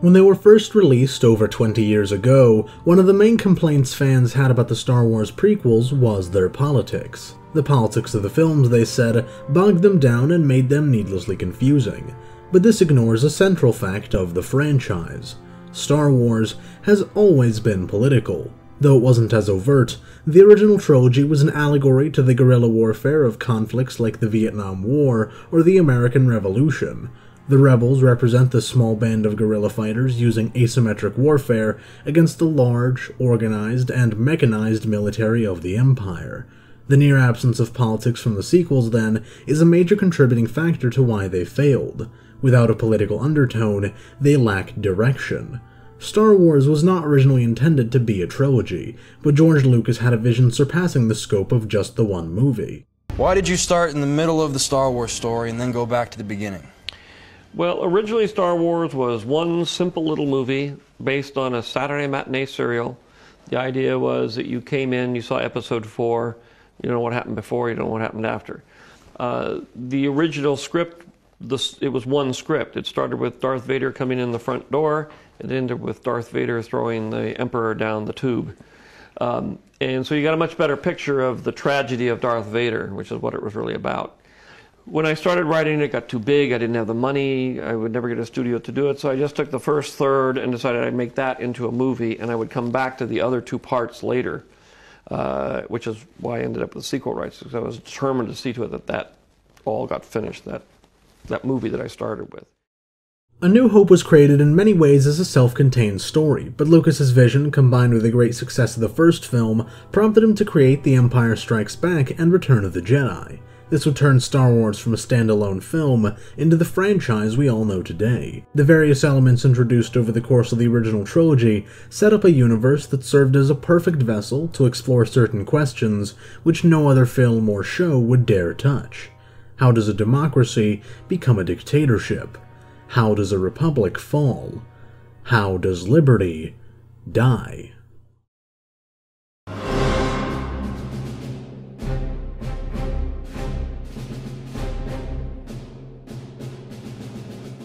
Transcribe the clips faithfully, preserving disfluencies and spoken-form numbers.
When they were first released over twenty years ago, one of the main complaints fans had about the Star Wars prequels was their politics. The politics of the films, they said, bogged them down and made them needlessly confusing. But this ignores a central fact of the franchise. Star Wars has always been political. Though it wasn't as overt, the original trilogy was an allegory to the guerrilla warfare of conflicts like the Vietnam War or the American Revolution. The rebels represent the small band of guerrilla fighters using asymmetric warfare against the large, organized, and mechanized military of the Empire. The near absence of politics from the sequels, then, is a major contributing factor to why they failed. Without a political undertone, they lack direction. Star Wars was not originally intended to be a trilogy, but George Lucas had a vision surpassing the scope of just the one movie. Why did you start in the middle of the Star Wars story and then go back to the beginning? Well, originally Star Wars was one simple little movie based on a Saturday matinee serial. The idea was that you came in, you saw episode four, you don't know what happened before, you don't know what happened after. Uh, the original script This, it was one script. It started with Darth Vader coming in the front door. It ended with Darth Vader throwing the Emperor down the tube. Um, and so you got a much better picture of the tragedy of Darth Vader, which is what it was really about. When I started writing, it got too big. I didn't have the money. I would never get a studio to do it. So I just took the first third and decided I'd make that into a movie, and I would come back to the other two parts later, uh, which is why I ended up with sequel rights, because I was determined to see to it that that all got finished, that that movie that I started with. A New Hope was created in many ways as a self-contained story, but Lucas's vision, combined with the great success of the first film, prompted him to create The Empire Strikes Back and Return of the Jedi. This would turn Star Wars from a standalone film into the franchise we all know today. The various elements introduced over the course of the original trilogy set up a universe that served as a perfect vessel to explore certain questions which no other film or show would dare touch. How does a democracy become a dictatorship? How does a republic fall? How does liberty die?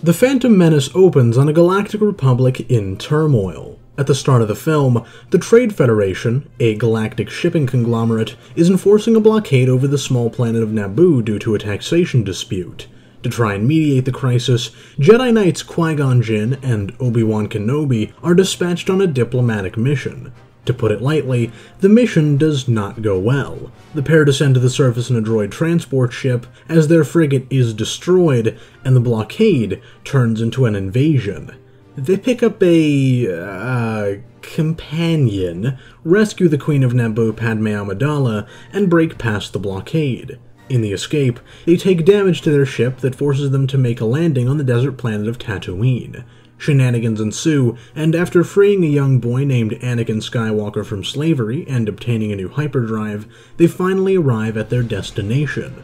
The Phantom Menace opens on a galactic republic in turmoil. At the start of the film, the Trade Federation, a galactic shipping conglomerate, is enforcing a blockade over the small planet of Naboo due to a taxation dispute. To try and mediate the crisis, Jedi Knights Qui-Gon Jinn and Obi-Wan Kenobi are dispatched on a diplomatic mission. To put it lightly, the mission does not go well. The pair descend to the surface in a droid transport ship as their frigate is destroyed, and the blockade turns into an invasion. They pick up a... Uh, companion, rescue the Queen of Naboo, Padmé Amidala, and break past the blockade. In the escape, they take damage to their ship that forces them to make a landing on the desert planet of Tatooine. Shenanigans ensue, and after freeing a young boy named Anakin Skywalker from slavery and obtaining a new hyperdrive, they finally arrive at their destination.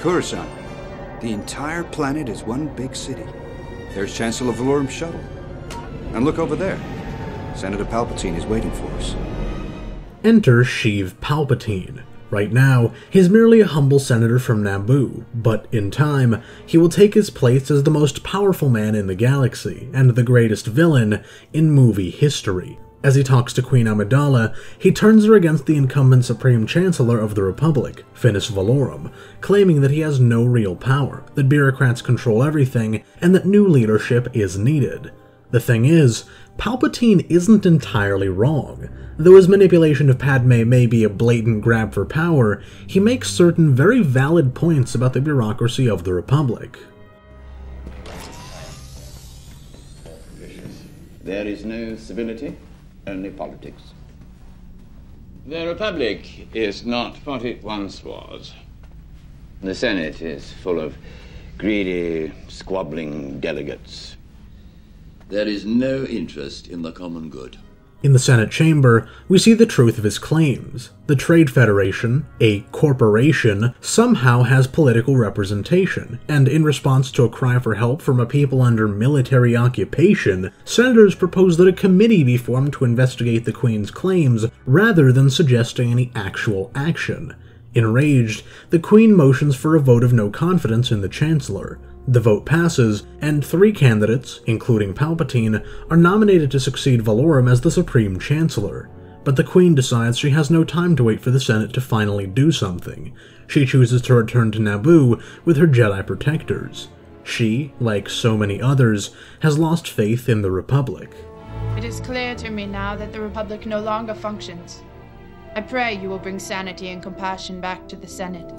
Coruscant. The entire planet is one big city. There's Chancellor Valorum shuttle. And look over there. Senator Palpatine is waiting for us. Enter Sheev Palpatine. Right now, he's merely a humble senator from Naboo, but in time, he will take his place as the most powerful man in the galaxy, and the greatest villain in movie history. As he talks to Queen Amidala, he turns her against the incumbent Supreme Chancellor of the Republic, Finis Valorum, claiming that he has no real power, that bureaucrats control everything, and that new leadership is needed. The thing is, Palpatine isn't entirely wrong. Though his manipulation of Padme may be a blatant grab for power, he makes certain very valid points about the bureaucracy of the Republic. There is no civility. Only politics. The Republic is not what it once was. The Senate is full of greedy, squabbling delegates. There is no interest in the common good. In the Senate chamber, we see the truth of his claims. The Trade Federation, a corporation, somehow has political representation, and in response to a cry for help from a people under military occupation, senators propose that a committee be formed to investigate the Queen's claims, rather than suggesting any actual action. Enraged, the Queen motions for a vote of no confidence in the Chancellor. The vote passes, and three candidates, including Palpatine, are nominated to succeed Valorum as the Supreme Chancellor. But the Queen decides she has no time to wait for the Senate to finally do something. She chooses to return to Naboo with her Jedi protectors. She, like so many others, has lost faith in the Republic. It is clear to me now that the Republic no longer functions. I pray you will bring sanity and compassion back to the Senate.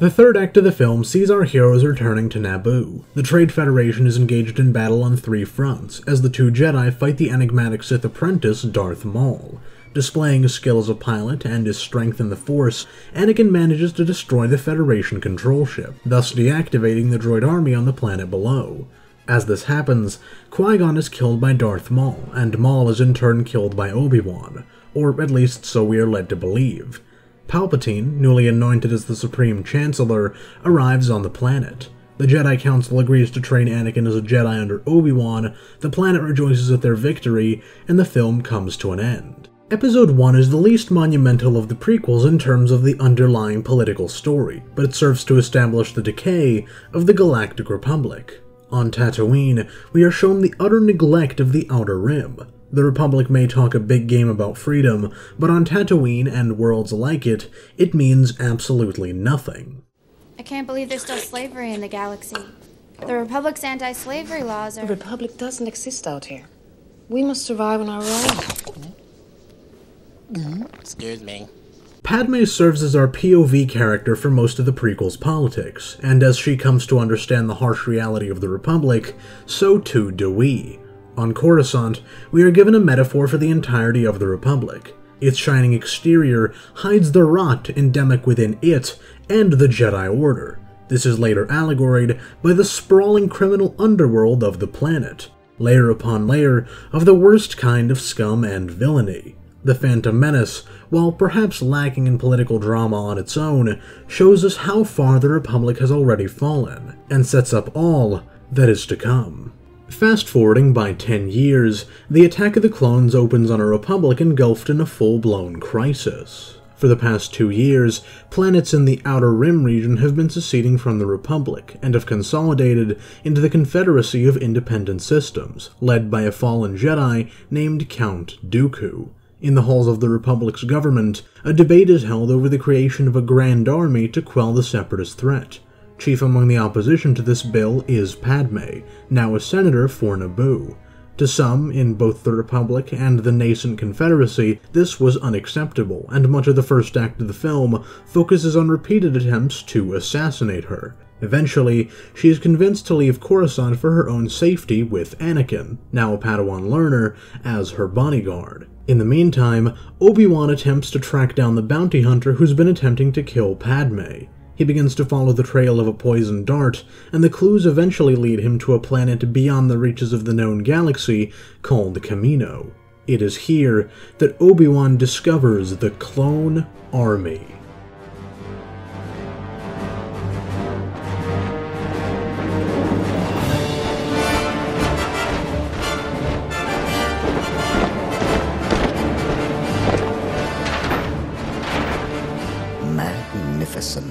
The third act of the film sees our heroes returning to Naboo. The Trade Federation is engaged in battle on three fronts, as the two Jedi fight the enigmatic Sith apprentice Darth Maul. Displaying his skill as a pilot and his strength in the Force, Anakin manages to destroy the Federation control ship, thus deactivating the droid army on the planet below. As this happens, Qui-Gon is killed by Darth Maul, and Maul is in turn killed by Obi-Wan, or at least so we are led to believe. Palpatine, newly anointed as the Supreme Chancellor, arrives on the planet. The Jedi Council agrees to train Anakin as a Jedi under Obi-Wan, the planet rejoices at their victory, and the film comes to an end. Episode one is the least monumental of the prequels in terms of the underlying political story, but it serves to establish the decay of the Galactic Republic. On Tatooine, we are shown the utter neglect of the Outer Rim. The Republic may talk a big game about freedom, but on Tatooine and worlds like it, it means absolutely nothing. I can't believe there's still slavery in the galaxy. The Republic's anti-slavery laws are— The Republic doesn't exist out here. We must survive on our own. Mm-hmm. Excuse me. Padmé serves as our P O V character for most of the prequel's politics, and as she comes to understand the harsh reality of the Republic, so too do we. On Coruscant, we are given a metaphor for the entirety of the Republic. Its shining exterior hides the rot endemic within it and the Jedi Order. This is later allegoried by the sprawling criminal underworld of the planet, layer upon layer of the worst kind of scum and villainy. The Phantom Menace, while perhaps lacking in political drama on its own, shows us how far the Republic has already fallen, and sets up all that is to come. Fast-forwarding by ten years, the Attack of the Clones opens on a Republic engulfed in a full-blown crisis. For the past two years, planets in the Outer Rim region have been seceding from the Republic, and have consolidated into the Confederacy of Independent Systems, led by a fallen Jedi named Count Dooku. In the halls of the Republic's government, a debate is held over the creation of a Grand Army to quell the Separatist threat. Chief among the opposition to this bill is Padme, now a senator for Naboo. To some, in both the Republic and the nascent Confederacy, this was unacceptable, and much of the first act of the film focuses on repeated attempts to assassinate her. Eventually, she is convinced to leave Coruscant for her own safety with Anakin, now a Padawan learner, as her bodyguard. In the meantime, Obi-Wan attempts to track down the bounty hunter who's been attempting to kill Padme. He begins to follow the trail of a poisoned dart, and the clues eventually lead him to a planet beyond the reaches of the known galaxy called Kamino. It is here that Obi-Wan discovers the Clone Army. Magnificent.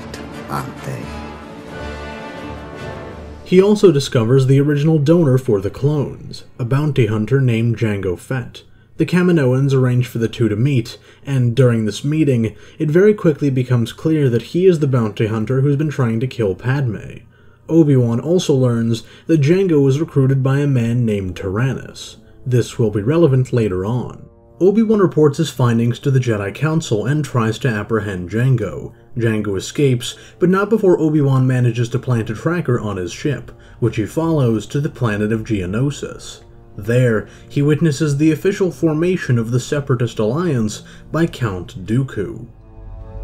He also discovers the original donor for the clones, a bounty hunter named Jango Fett. The Kaminoans arrange for the two to meet, and during this meeting, it very quickly becomes clear that he is the bounty hunter who's been trying to kill Padme. Obi-Wan also learns that Jango was recruited by a man named Tyrannus. This will be relevant later on. Obi-Wan reports his findings to the Jedi Council and tries to apprehend Jango. Jango escapes, but not before Obi-Wan manages to plant a tracker on his ship, which he follows to the planet of Geonosis. There, he witnesses the official formation of the Separatist Alliance by Count Dooku.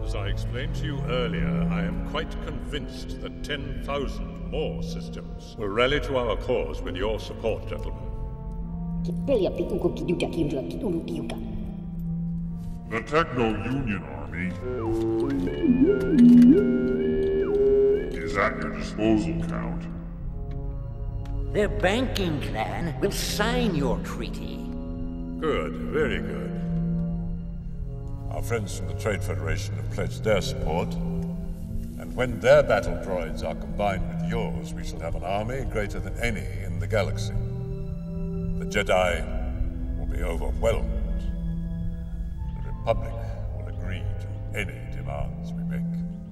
As I explained to you earlier, I am quite convinced that ten thousand more systems will rally to our cause with your support, gentlemen. The Techno-Union Army is at your disposal, Count. Their banking clan will sign your treaty. Good, very good. Our friends from the Trade Federation have pledged their support, and when their battle droids are combined with yours, we shall have an army greater than any in the galaxy. The Jedi will be overwhelmed. The Republic will agree to any demands we make.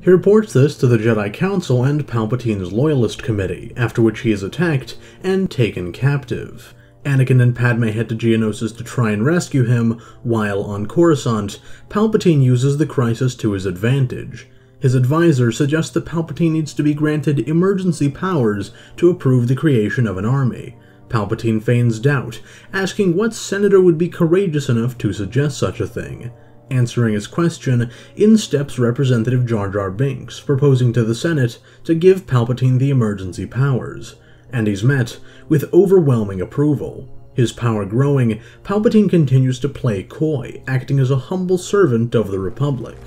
He reports this to the Jedi Council and Palpatine's Loyalist Committee, after which he is attacked and taken captive. Anakin and Padme head to Geonosis to try and rescue him, while on Coruscant, Palpatine uses the crisis to his advantage. His advisor suggests that Palpatine needs to be granted emergency powers to approve the creation of an army. Palpatine feigns doubt, asking what senator would be courageous enough to suggest such a thing. Answering his question, in steps Representative Jar Jar Binks, proposing to the Senate to give Palpatine the emergency powers. And he's met with overwhelming approval. His power growing, Palpatine continues to play coy, acting as a humble servant of the Republic.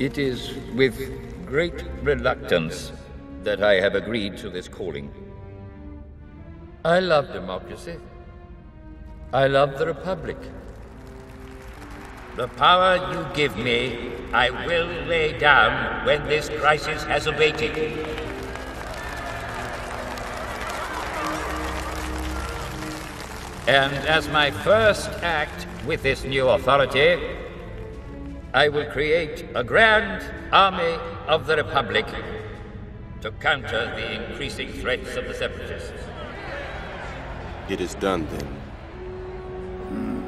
It is with great reluctance that I have agreed to this calling. I love democracy. I love the Republic. The power you give me, I will lay down when this crisis has abated. And as my first act with this new authority, I will create a grand army of the Republic to counter the increasing threats of the Separatists. It is done, then. Hmm.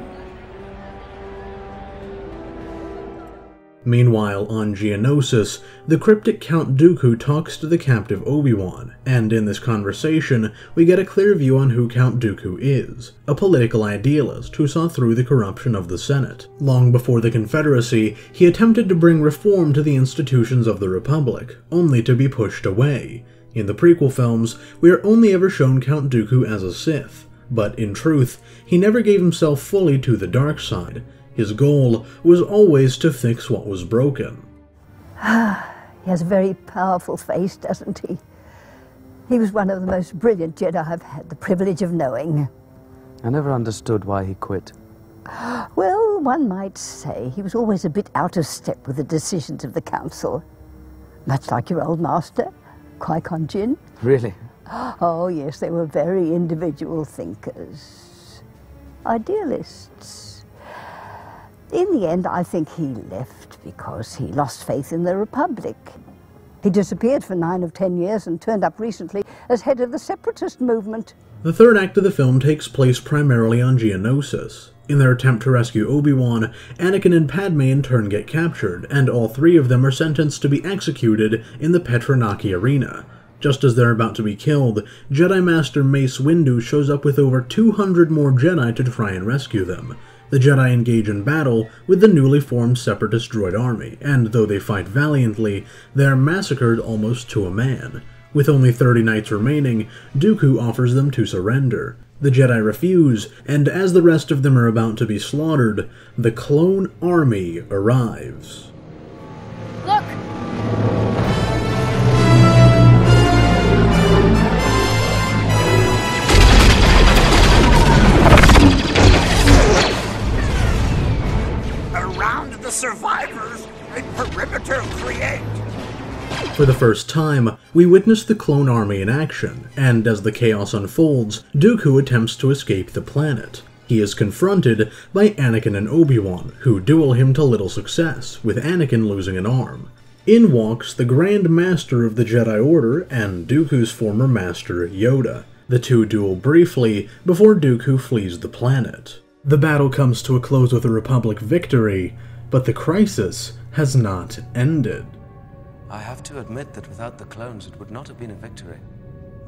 Meanwhile, on Geonosis, the cryptic Count Dooku talks to the captive Obi-Wan, and in this conversation, we get a clear view on who Count Dooku is, a political idealist who saw through the corruption of the Senate. Long before the Confederacy, he attempted to bring reform to the institutions of the Republic, only to be pushed away. In the prequel films, we are only ever shown Count Dooku as a Sith, but in truth, he never gave himself fully to the dark side. His goal was always to fix what was broken. He has a very powerful face, doesn't he? He was one of the most brilliant Jedi I've had the privilege of knowing. I never understood why he quit. Well, one might say he was always a bit out of step with the decisions of the Council. Much like your old master, Qui-Gon Jinn. Really? Oh yes, they were very individual thinkers, idealists. In the end, I think he left because he lost faith in the Republic. He disappeared for nine or ten years and turned up recently as head of the separatist movement. The third act of the film takes place primarily on Geonosis. In their attempt to rescue Obi-Wan, Anakin and Padme in turn get captured, and all three of them are sentenced to be executed in the Petronaki Arena. Just as they're about to be killed, Jedi Master Mace Windu shows up with over two hundred more Jedi to try and rescue them. The Jedi engage in battle with the newly formed Separatist droid army, and though they fight valiantly, they are massacred almost to a man. With only thirty knights remaining, Dooku offers them to surrender. The Jedi refuse, and as the rest of them are about to be slaughtered, the clone army arrives. Look! Around the survivors, a perimeter create! For the first time, we witness the clone army in action, and as the chaos unfolds, Dooku attempts to escape the planet. He is confronted by Anakin and Obi-Wan, who duel him to little success, with Anakin losing an arm. In walks the Grand Master of the Jedi Order and Dooku's former master, Yoda. The two duel briefly before Dooku flees the planet. The battle comes to a close with a Republic victory, but the crisis has not ended. I have to admit that without the clones, it would not have been a victory.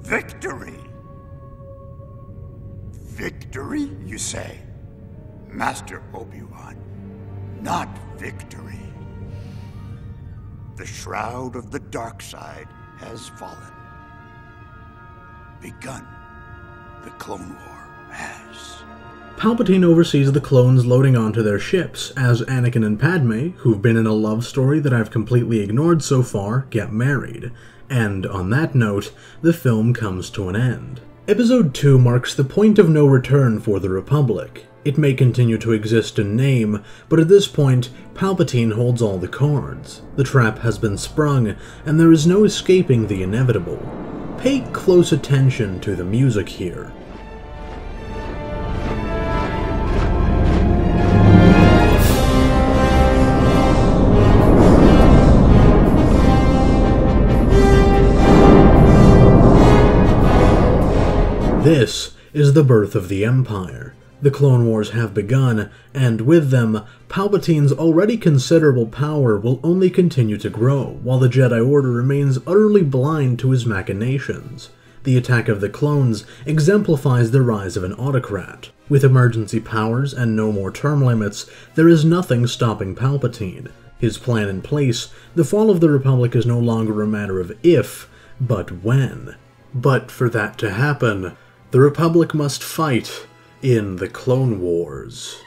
Victory? Victory, you say? Master Obi-Wan, not victory. The shroud of the dark side has fallen. Begun. The Clone War has. Palpatine oversees the clones loading onto their ships, as Anakin and Padme, who've been in a love story that I've completely ignored so far, get married. And on that note, the film comes to an end. Episode two marks the point of no return for the Republic. It may continue to exist in name, but at this point, Palpatine holds all the cards. The trap has been sprung, and there is no escaping the inevitable. Pay close attention to the music here. This is the birth of the Empire. The Clone Wars have begun, and with them, Palpatine's already considerable power will only continue to grow, while the Jedi Order remains utterly blind to his machinations. The Attack of the Clones exemplifies the rise of an autocrat. With emergency powers and no more term limits, there is nothing stopping Palpatine. His plan in place, the fall of the Republic is no longer a matter of if, but when. But for that to happen, the Republic must fight in the Clone Wars.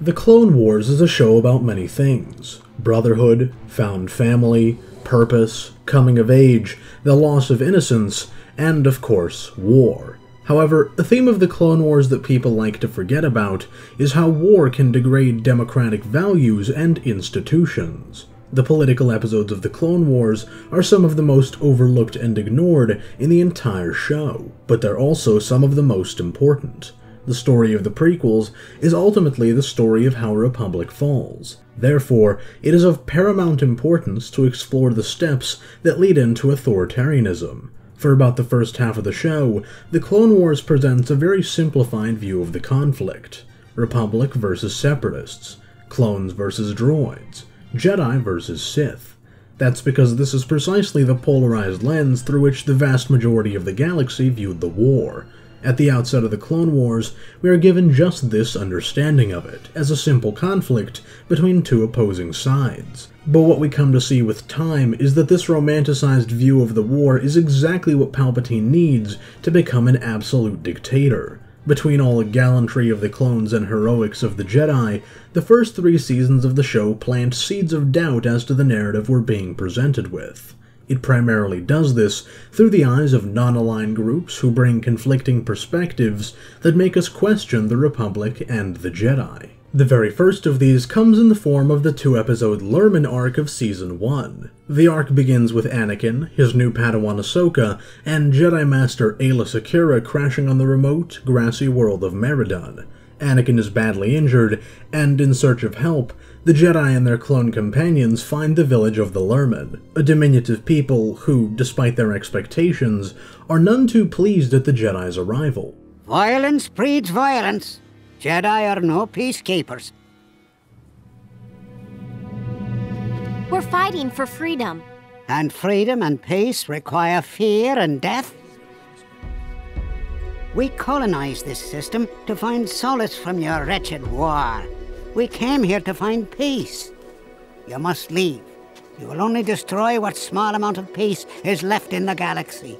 The Clone Wars is a show about many things: brotherhood, found family, purpose, coming of age, the loss of innocence, and of course, war. However, a theme of the Clone Wars that people like to forget about is how war can degrade democratic values and institutions. The political episodes of the Clone Wars are some of the most overlooked and ignored in the entire show, but they're also some of the most important. The story of the prequels is ultimately the story of how a republic falls. Therefore, it is of paramount importance to explore the steps that lead into authoritarianism. For about the first half of the show, the Clone Wars presents a very simplified view of the conflict. Republic versus Separatists, clones versus droids, Jedi versus Sith. That's because this is precisely the polarized lens through which the vast majority of the galaxy viewed the war. At the outset of the Clone Wars, we are given just this understanding of it, as a simple conflict between two opposing sides. But what we come to see with time is that this romanticized view of the war is exactly what Palpatine needs to become an absolute dictator. Between all the gallantry of the clones and heroics of the Jedi, the first three seasons of the show plant seeds of doubt as to the narrative we're being presented with. It primarily does this through the eyes of non-aligned groups who bring conflicting perspectives that make us question the Republic and the Jedi. The very first of these comes in the form of the two-episode Lurmen arc of Season one. The arc begins with Anakin, his new Padawan Ahsoka, and Jedi Master Aayla Secura crashing on the remote, grassy world of Meridun. Anakin is badly injured, and in search of help, the Jedi and their clone companions find the village of the Lurmen, a diminutive people who, despite their expectations, are none too pleased at the Jedi's arrival. Violence breeds violence. Jedi are no peacekeepers. We're fighting for freedom. And freedom and peace require fear and death. We colonized this system to find solace from your wretched war. We came here to find peace. You must leave. You will only destroy what small amount of peace is left in the galaxy.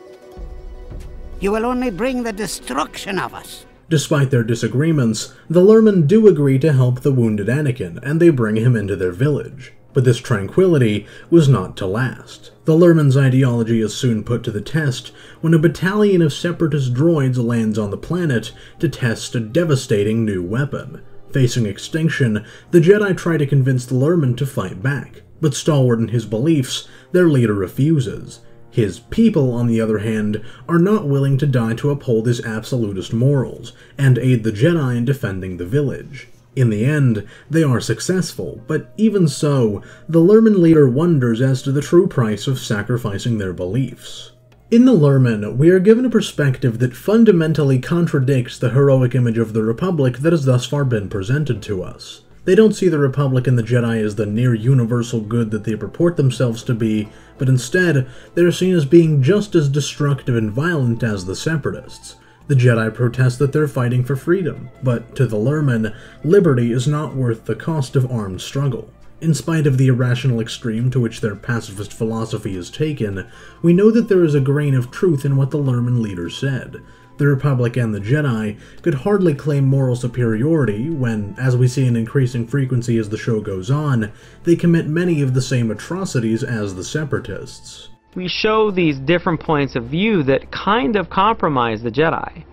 You will only bring the destruction of us. Despite their disagreements, the Lurmen do agree to help the wounded Anakin, and they bring him into their village. But this tranquility was not to last. The Lurmen's ideology is soon put to the test when a battalion of Separatist droids lands on the planet to test a devastating new weapon. Facing extinction, the Jedi try to convince the Lurmen to fight back, but stalwart in his beliefs, their leader refuses. His people, on the other hand, are not willing to die to uphold his absolutist morals, and aid the Jedi in defending the village. In the end, they are successful, but even so, the Lurmen leader wonders as to the true price of sacrificing their beliefs. In the Lurmen, we are given a perspective that fundamentally contradicts the heroic image of the Republic that has thus far been presented to us. They don't see the Republic and the Jedi as the near-universal good that they purport themselves to be, but instead, they are seen as being just as destructive and violent as the Separatists. The Jedi protest that they're fighting for freedom, but to the Lurmen, liberty is not worth the cost of armed struggle. In spite of the irrational extreme to which their pacifist philosophy is taken, we know that there is a grain of truth in what the Lurmen leader said. The Republic and the Jedi could hardly claim moral superiority when, as we see in increasing frequency as the show goes on, they commit many of the same atrocities as the Separatists. We show these different points of view that kind of compromise the Jedi,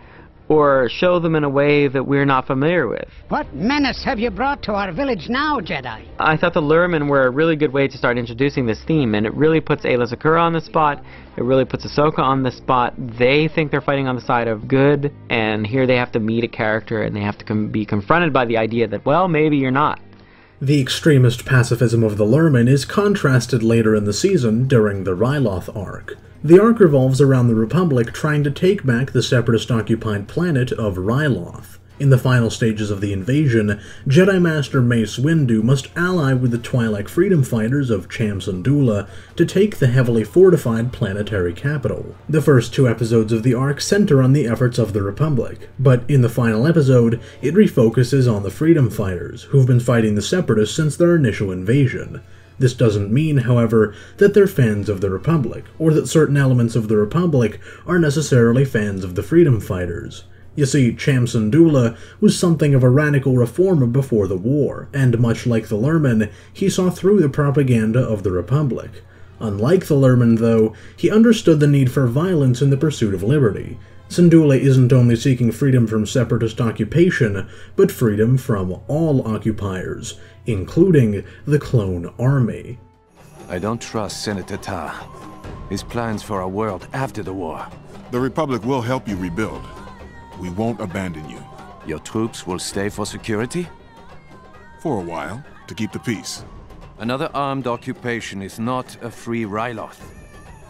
or show them in a way that we're not familiar with. What menace have you brought to our village now, Jedi? I thought the Lurmen were a really good way to start introducing this theme, and it really puts Ayla Secura on the spot, it really puts Ahsoka on the spot. They think they're fighting on the side of good, and here they have to meet a character and they have to com be confronted by the idea that, well, maybe you're not. The extremist pacifism of the Lurmen is contrasted later in the season during the Ryloth arc. The arc revolves around the Republic trying to take back the Separatist-occupied planet of Ryloth. In the final stages of the invasion, Jedi Master Mace Windu must ally with the Twi'lek freedom fighters of Chamsundula to take the heavily fortified planetary capital. The first two episodes of the arc center on the efforts of the Republic, but in the final episode, it refocuses on the freedom fighters, who've been fighting the Separatists since their initial invasion. This doesn't mean, however, that they're fans of the Republic, or that certain elements of the Republic are necessarily fans of the freedom fighters. You see, Chamsundula was something of a radical reformer before the war, and much like the Lurmen, he saw through the propaganda of the Republic. Unlike the Lurmen, though, he understood the need for violence in the pursuit of liberty. Sundula isn't only seeking freedom from separatist occupation, but freedom from all occupiers, including the clone army. I don't trust Senator Ta. His plans for our world after the war. The Republic will help you rebuild. We won't abandon you. Your troops will stay for security? For a while, to keep the peace. Another armed occupation is not a free Ryloth.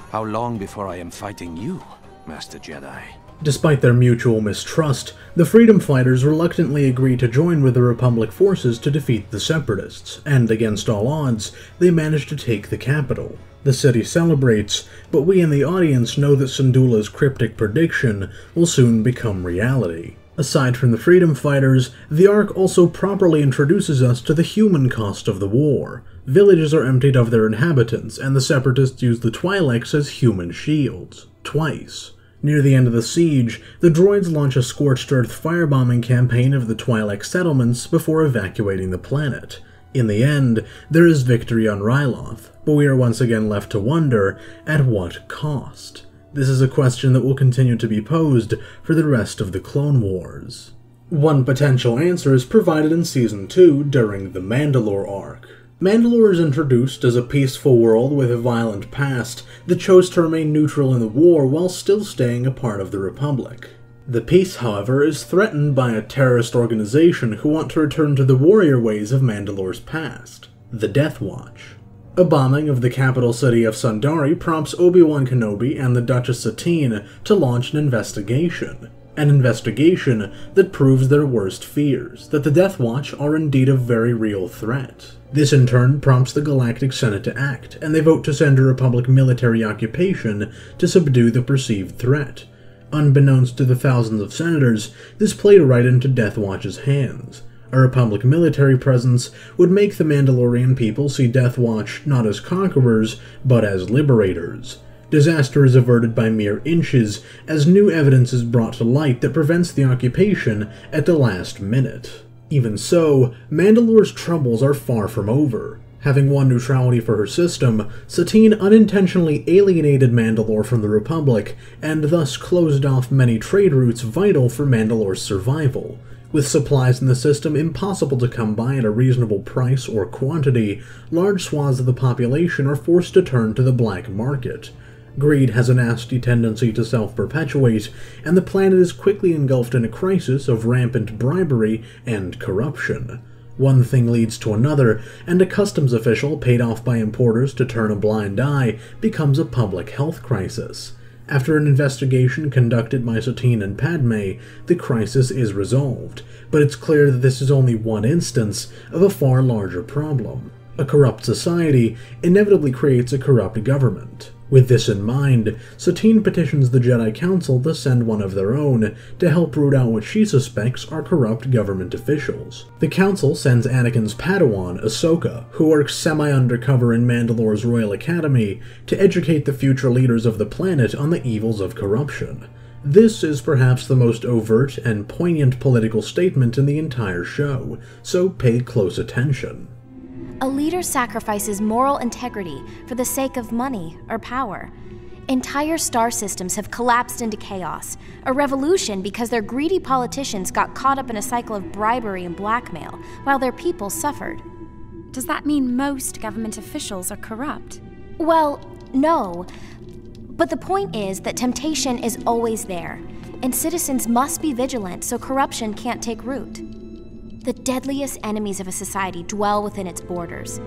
How long before I am fighting you, Master Jedi? Despite their mutual mistrust, the freedom fighters reluctantly agree to join with the Republic forces to defeat the Separatists, and against all odds, they manage to take the capital. The city celebrates, but we in the audience know that Sundula's cryptic prediction will soon become reality. Aside from the freedom fighters, the arc also properly introduces us to the human cost of the war. Villages are emptied of their inhabitants, and the Separatists use the Twi'leks as human shields. Twice. Near the end of the siege, the droids launch a scorched earth firebombing campaign of the Twi'lek settlements before evacuating the planet. In the end, there is victory on Ryloth, but we are once again left to wonder, at what cost? This is a question that will continue to be posed for the rest of the Clone Wars. One potential answer is provided in Season two during the Mandalore arc. Mandalore is introduced as a peaceful world with a violent past that chose to remain neutral in the war while still staying a part of the Republic. The peace, however, is threatened by a terrorist organization who want to return to the warrior ways of Mandalore's past, the Death Watch. A bombing of the capital city of Sundari prompts Obi-Wan Kenobi and the Duchess Satine to launch an investigation. An investigation that proves their worst fears, that the Death Watch are indeed a very real threat. This in turn prompts the Galactic Senate to act, and they vote to send a Republic military occupation to subdue the perceived threat. Unbeknownst to the thousands of senators, this played right into Death Watch's hands. A Republic military presence would make the Mandalorian people see Death Watch not as conquerors, but as liberators. Disaster is averted by mere inches, as new evidence is brought to light that prevents the occupation at the last minute. Even so, Mandalore's troubles are far from over. Having won neutrality for her system, Satine unintentionally alienated Mandalore from the Republic, and thus closed off many trade routes vital for Mandalore's survival. With supplies in the system impossible to come by at a reasonable price or quantity, large swaths of the population are forced to turn to the black market. Greed has a nasty tendency to self-perpetuate, and the planet is quickly engulfed in a crisis of rampant bribery and corruption. One thing leads to another, and a customs official paid off by importers to turn a blind eye becomes a public health crisis. After an investigation conducted by Satine and Padmé, the crisis is resolved, but it's clear that this is only one instance of a far larger problem. A corrupt society inevitably creates a corrupt government. With this in mind, Satine petitions the Jedi Council to send one of their own to help root out what she suspects are corrupt government officials. The Council sends Anakin's Padawan, Ahsoka, who works semi-undercover in Mandalore's Royal Academy, to educate the future leaders of the planet on the evils of corruption. This is perhaps the most overt and poignant political statement in the entire show, so pay close attention. A leader sacrifices moral integrity for the sake of money or power. Entire star systems have collapsed into chaos, a revolution because their greedy politicians got caught up in a cycle of bribery and blackmail, while their people suffered. Does that mean most government officials are corrupt? Well, no. But the point is that temptation is always there, and citizens must be vigilant so corruption can't take root. The deadliest enemies of a society dwell within its borders,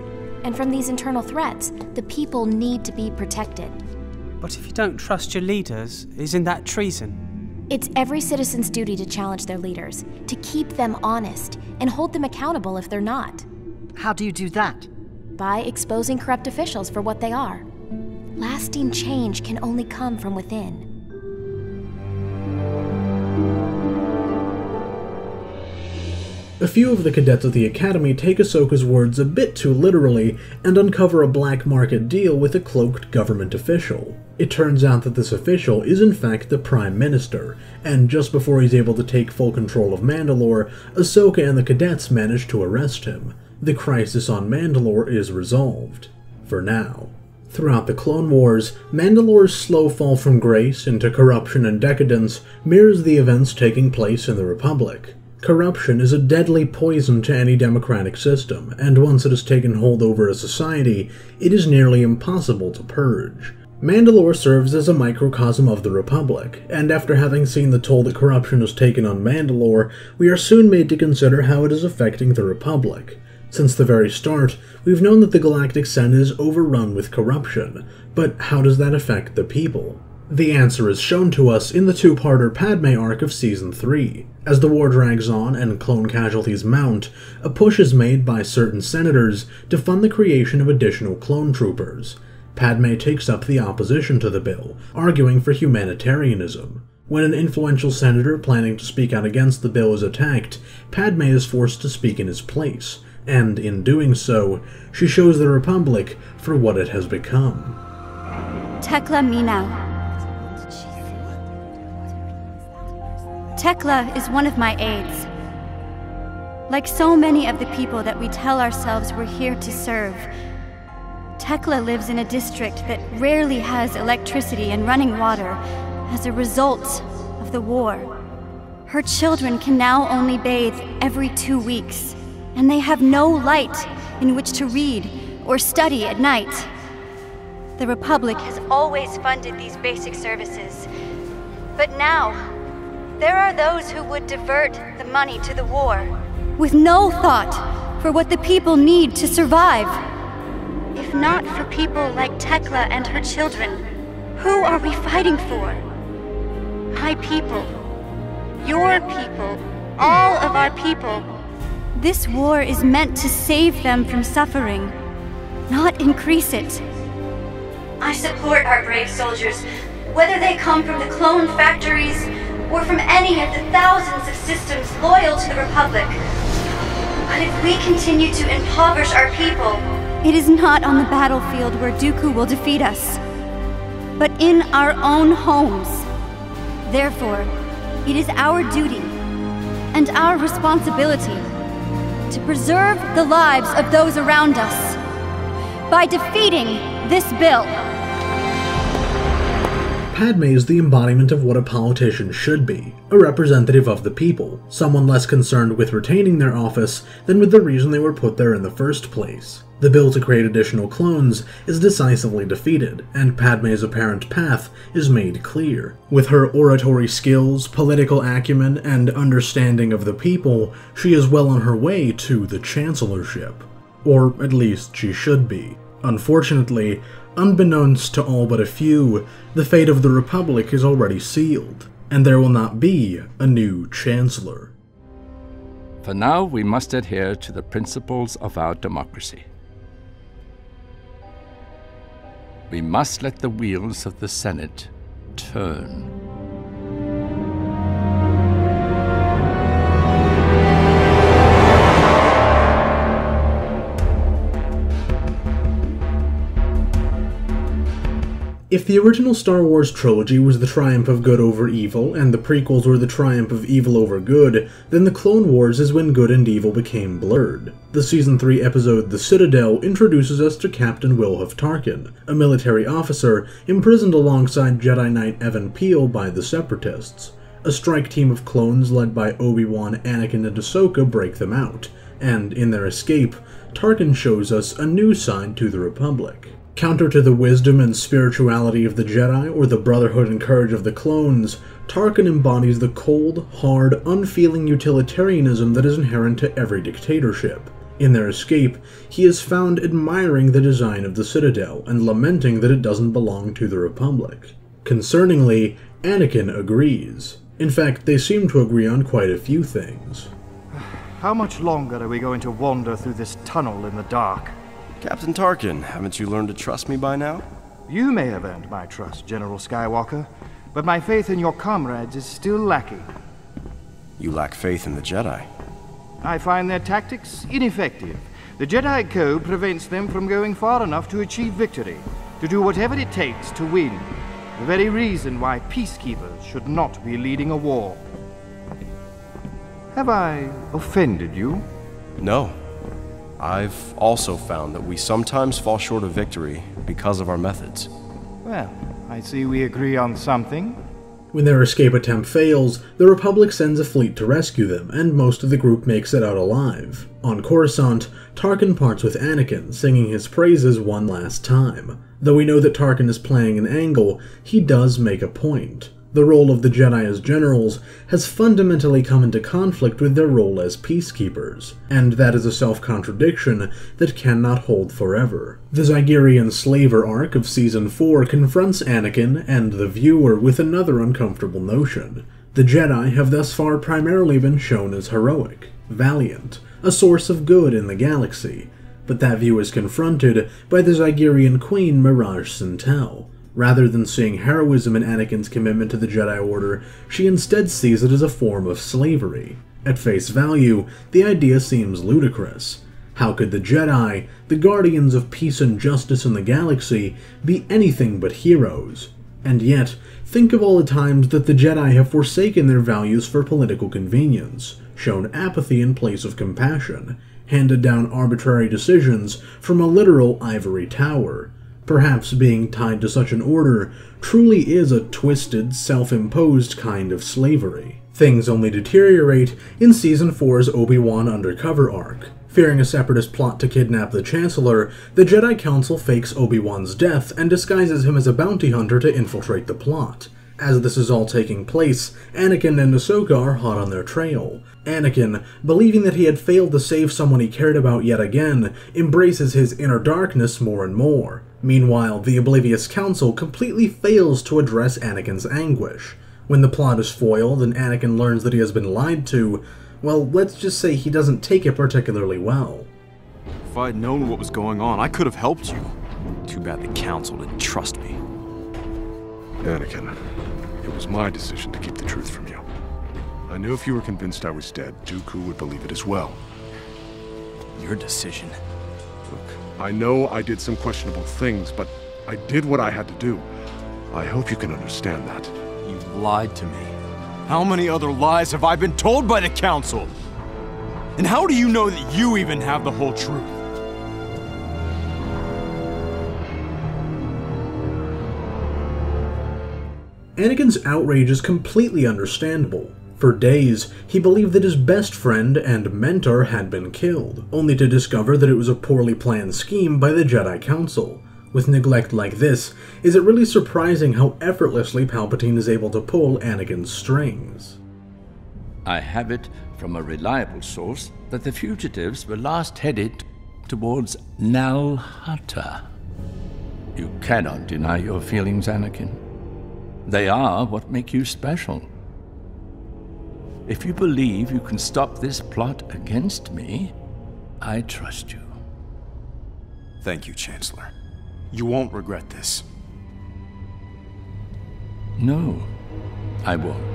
and from these internal threats, the people need to be protected. But if you don't trust your leaders, isn't that treason? It's every citizen's duty to challenge their leaders, to keep them honest, and hold them accountable if they're not. How do you do that? By exposing corrupt officials for what they are. Lasting change can only come from within. A few of the cadets at the Academy take Ahsoka's words a bit too literally and uncover a black market deal with a cloaked government official. It turns out that this official is in fact the Prime Minister, and just before he's able to take full control of Mandalore, Ahsoka and the cadets manage to arrest him. The crisis on Mandalore is resolved. For now. Throughout the Clone Wars, Mandalore's slow fall from grace into corruption and decadence mirrors the events taking place in the Republic. Corruption is a deadly poison to any democratic system, and once it has taken hold over a society, it is nearly impossible to purge. Mandalore serves as a microcosm of the Republic, and after having seen the toll that corruption has taken on Mandalore, we are soon made to consider how it is affecting the Republic. Since the very start, we've known that the Galactic Senate is overrun with corruption, but how does that affect the people? The answer is shown to us in the two-parter Padme arc of Season three. As the war drags on and clone casualties mount, a push is made by certain senators to fund the creation of additional clone troopers. Padme takes up the opposition to the bill, arguing for humanitarianism. When an influential senator planning to speak out against the bill is attacked, Padme is forced to speak in his place, and in doing so, she shows the Republic for what it has become. Tekla Minau. Tekla is one of my aides. Like so many of the people that we tell ourselves we're here to serve, Tekla lives in a district that rarely has electricity and running water as a result of the war. Her children can now only bathe every two weeks, and they have no light in which to read or study at night. The Republic has always funded these basic services, but now, there are those who would divert the money to the war, with no thought for what the people need to survive. If not for people like Tekla and her children, who are we fighting for? My people, your people, all of our people. This war is meant to save them from suffering, not increase it. I support our brave soldiers, whether they come from the clone factories, or from any of the thousands of systems loyal to the Republic. But if we continue to impoverish our people, it is not on the battlefield where Dooku will defeat us, but in our own homes. Therefore, it is our duty and our responsibility to preserve the lives of those around us by defeating this bill. Padme is the embodiment of what a politician should be, a representative of the people, someone less concerned with retaining their office than with the reason they were put there in the first place. The bill to create additional clones is decisively defeated, and Padme's apparent path is made clear. With her oratory skills, political acumen, and understanding of the people, she is well on her way to the chancellorship. Or at least she should be. Unfortunately, unbeknownst to all but a few, the fate of the Republic is already sealed, and there will not be a new Chancellor. For now, we must adhere to the principles of our democracy. we must let the wheels of the Senate turn. If the original Star Wars trilogy was the triumph of good over evil, and the prequels were the triumph of evil over good, then the Clone Wars is when good and evil became blurred. The Season three episode The Citadel introduces us to Captain Wilhuff Tarkin, a military officer imprisoned alongside Jedi Knight Evan Peel by the Separatists. A strike team of clones led by Obi-Wan, Anakin, and Ahsoka break them out, and in their escape, Tarkin shows us a new side to the Republic. Counter to the wisdom and spirituality of the Jedi, or the brotherhood and courage of the clones, Tarkin embodies the cold, hard, unfeeling utilitarianism that is inherent to every dictatorship. In their escape, he is found admiring the design of the Citadel, and lamenting that it doesn't belong to the Republic. Concerningly, Anakin agrees. In fact, they seem to agree on quite a few things. How much longer are we going to wander through this tunnel in the dark? Captain Tarkin, haven't you learned to trust me by now? You may have earned my trust, General Skywalker, but my faith in your comrades is still lacking. You lack faith in the Jedi. I find their tactics ineffective. The Jedi Code prevents them from going far enough to achieve victory, to do whatever it takes to win. The very reason why peacekeepers should not be leading a war. Have I offended you? No. I've also found that we sometimes fall short of victory because of our methods. Well, I see we agree on something. When their escape attempt fails, the Republic sends a fleet to rescue them, and most of the group makes it out alive. On Coruscant, Tarkin parts with Anakin, singing his praises one last time. Though we know that Tarkin is playing an angle, he does make a point. The role of the Jedi as generals has fundamentally come into conflict with their role as peacekeepers, and that is a self-contradiction that cannot hold forever. The Zygerian slaver arc of Season four confronts Anakin and the viewer with another uncomfortable notion. The Jedi have thus far primarily been shown as heroic, valiant, a source of good in the galaxy, but that view is confronted by the Zygerian queen Mirage Sintel. Rather than seeing heroism in Anakin's commitment to the Jedi Order, she instead sees it as a form of slavery. At face value, the idea seems ludicrous. How could the Jedi, the guardians of peace and justice in the galaxy, be anything but heroes? And yet, think of all the times that the Jedi have forsaken their values for political convenience, shown apathy in place of compassion, handed down arbitrary decisions from a literal ivory tower. Perhaps being tied to such an order truly is a twisted, self-imposed kind of slavery. Things only deteriorate in Season four's Obi-Wan undercover arc. Fearing a separatist plot to kidnap the Chancellor, the Jedi Council fakes Obi-Wan's death and disguises him as a bounty hunter to infiltrate the plot. As this is all taking place, Anakin and Ahsoka are hot on their trail. Anakin, believing that he had failed to save someone he cared about yet again, embraces his inner darkness more and more. Meanwhile, the oblivious council completely fails to address Anakin's anguish. When the plot is foiled and Anakin learns that he has been lied to, well, let's just say he doesn't take it particularly well. If I'd known what was going on, I could have helped you. Too bad the council didn't trust me. Anakin, it was my decision to keep the truth from you. I knew if you were convinced I was dead, Dooku would believe it as well. Your decision. Look, I know I did some questionable things, but I did what I had to do. I hope you can understand that. You lied to me. How many other lies have I been told by the Council? And how do you know that you even have the whole truth? Anakin's outrage is completely understandable. For days, he believed that his best friend and mentor had been killed, only to discover that it was a poorly planned scheme by the Jedi Council. With neglect like this, is it really surprising how effortlessly Palpatine is able to pull Anakin's strings? I have it from a reliable source that the fugitives were last headed towards Nalhutta. You cannot deny your feelings, Anakin. They are what make you special. If you believe you can stop this plot against me, I trust you. Thank you, Chancellor. You won't regret this. No, I won't.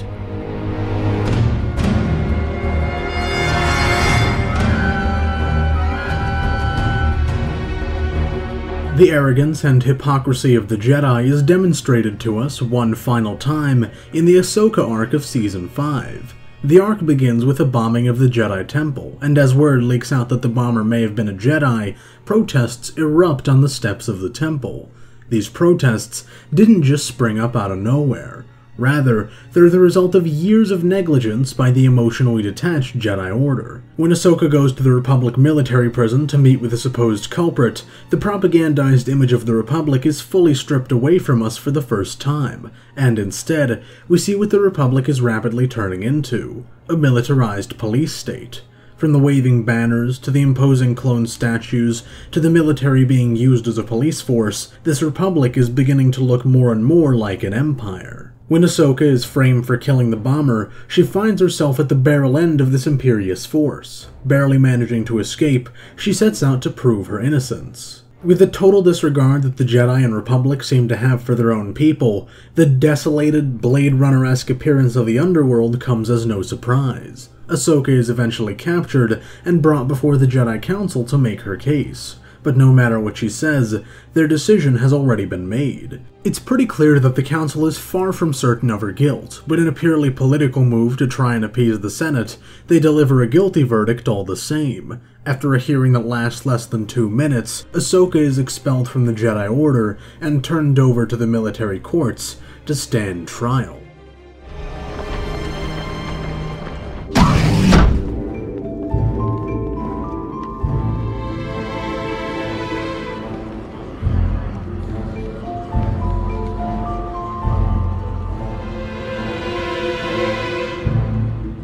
The arrogance and hypocrisy of the Jedi is demonstrated to us one final time in the Ahsoka arc of Season five. The arc begins with a bombing of the Jedi Temple, and as word leaks out that the bomber may have been a Jedi, protests erupt on the steps of the temple. These protests didn't just spring up out of nowhere. Rather, they're the result of years of negligence by the emotionally detached Jedi Order. When Ahsoka goes to the Republic military prison to meet with a supposed culprit, the propagandized image of the Republic is fully stripped away from us for the first time, and instead, we see what the Republic is rapidly turning into: a militarized police state. From the waving banners, to the imposing clone statues, to the military being used as a police force, this republic is beginning to look more and more like an empire. When Ahsoka is framed for killing the bomber, she finds herself at the barrel end of this imperious force. Barely managing to escape, she sets out to prove her innocence. With the total disregard that the Jedi and Republic seem to have for their own people, the desolated, Blade Runner-esque appearance of the underworld comes as no surprise. Ahsoka is eventually captured and brought before the Jedi Council to make her case, but no matter what she says, their decision has already been made. It's pretty clear that the Council is far from certain of her guilt, but in a purely political move to try and appease the Senate, they deliver a guilty verdict all the same. After a hearing that lasts less than two minutes, Ahsoka is expelled from the Jedi Order and turned over to the military courts to stand trial.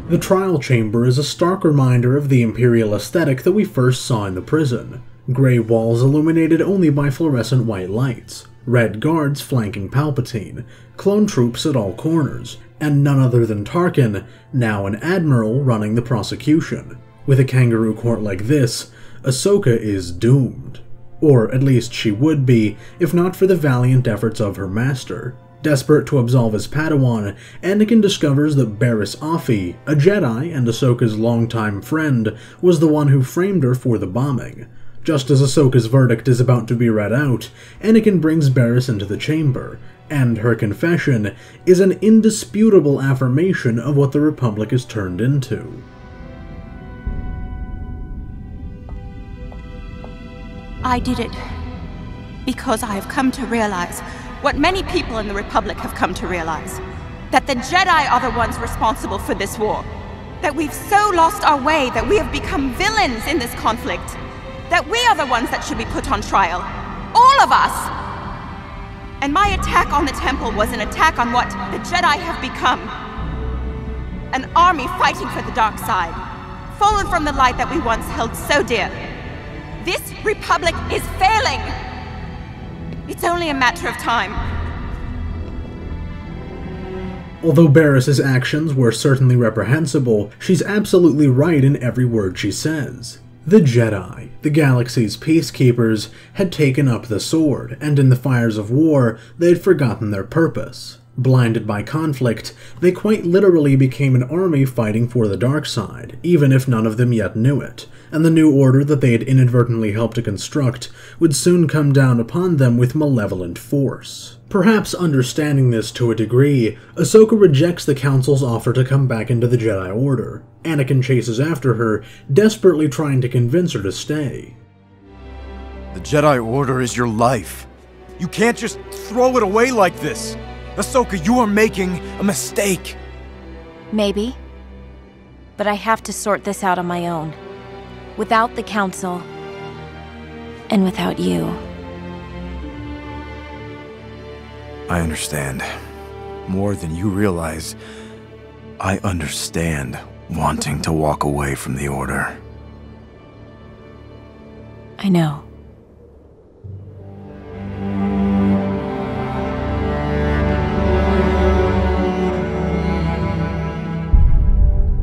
The trial chamber is a stark reminder of the imperial aesthetic that we first saw in the prison. Grey walls illuminated only by fluorescent white lights, red guards flanking Palpatine, clone troops at all corners, and none other than Tarkin, now an admiral, running the prosecution. With a kangaroo court like this, Ahsoka is doomed. Or at least she would be, if not for the valiant efforts of her master. Desperate to absolve his Padawan, Anakin discovers that Barriss Offee, a Jedi and Ahsoka's longtime friend, was the one who framed her for the bombing. Just as Ahsoka's verdict is about to be read out, Anakin brings Barriss into the chamber, and her confession is an indisputable affirmation of what the Republic has turned into. I did it because I have come to realize what many people in the Republic have come to realize, that the Jedi are the ones responsible for this war, that we've so lost our way that we have become villains in this conflict, that we are the ones that should be put on trial, all of us. And my attack on the temple was an attack on what the Jedi have become, an army fighting for the dark side, fallen from the light that we once held so dear. This Republic is failing. It's only a matter of time. Although Barriss's actions were certainly reprehensible, she's absolutely right in every word she says. The Jedi, the galaxy's peacekeepers, had taken up the sword, and in the fires of war, they had forgotten their purpose. Blinded by conflict, they quite literally became an army fighting for the dark side, even if none of them yet knew it. And the new order that they had inadvertently helped to construct would soon come down upon them with malevolent force. Perhaps understanding this to a degree, Ahsoka rejects the Council's offer to come back into the Jedi Order. Anakin chases after her, desperately trying to convince her to stay. The Jedi Order is your life. You can't just throw it away like this. Ahsoka, you are making a mistake. Maybe, but I have to sort this out on my own. Without the Council, and without you. I understand. More than you realize, I understand wanting to walk away from the Order. I know.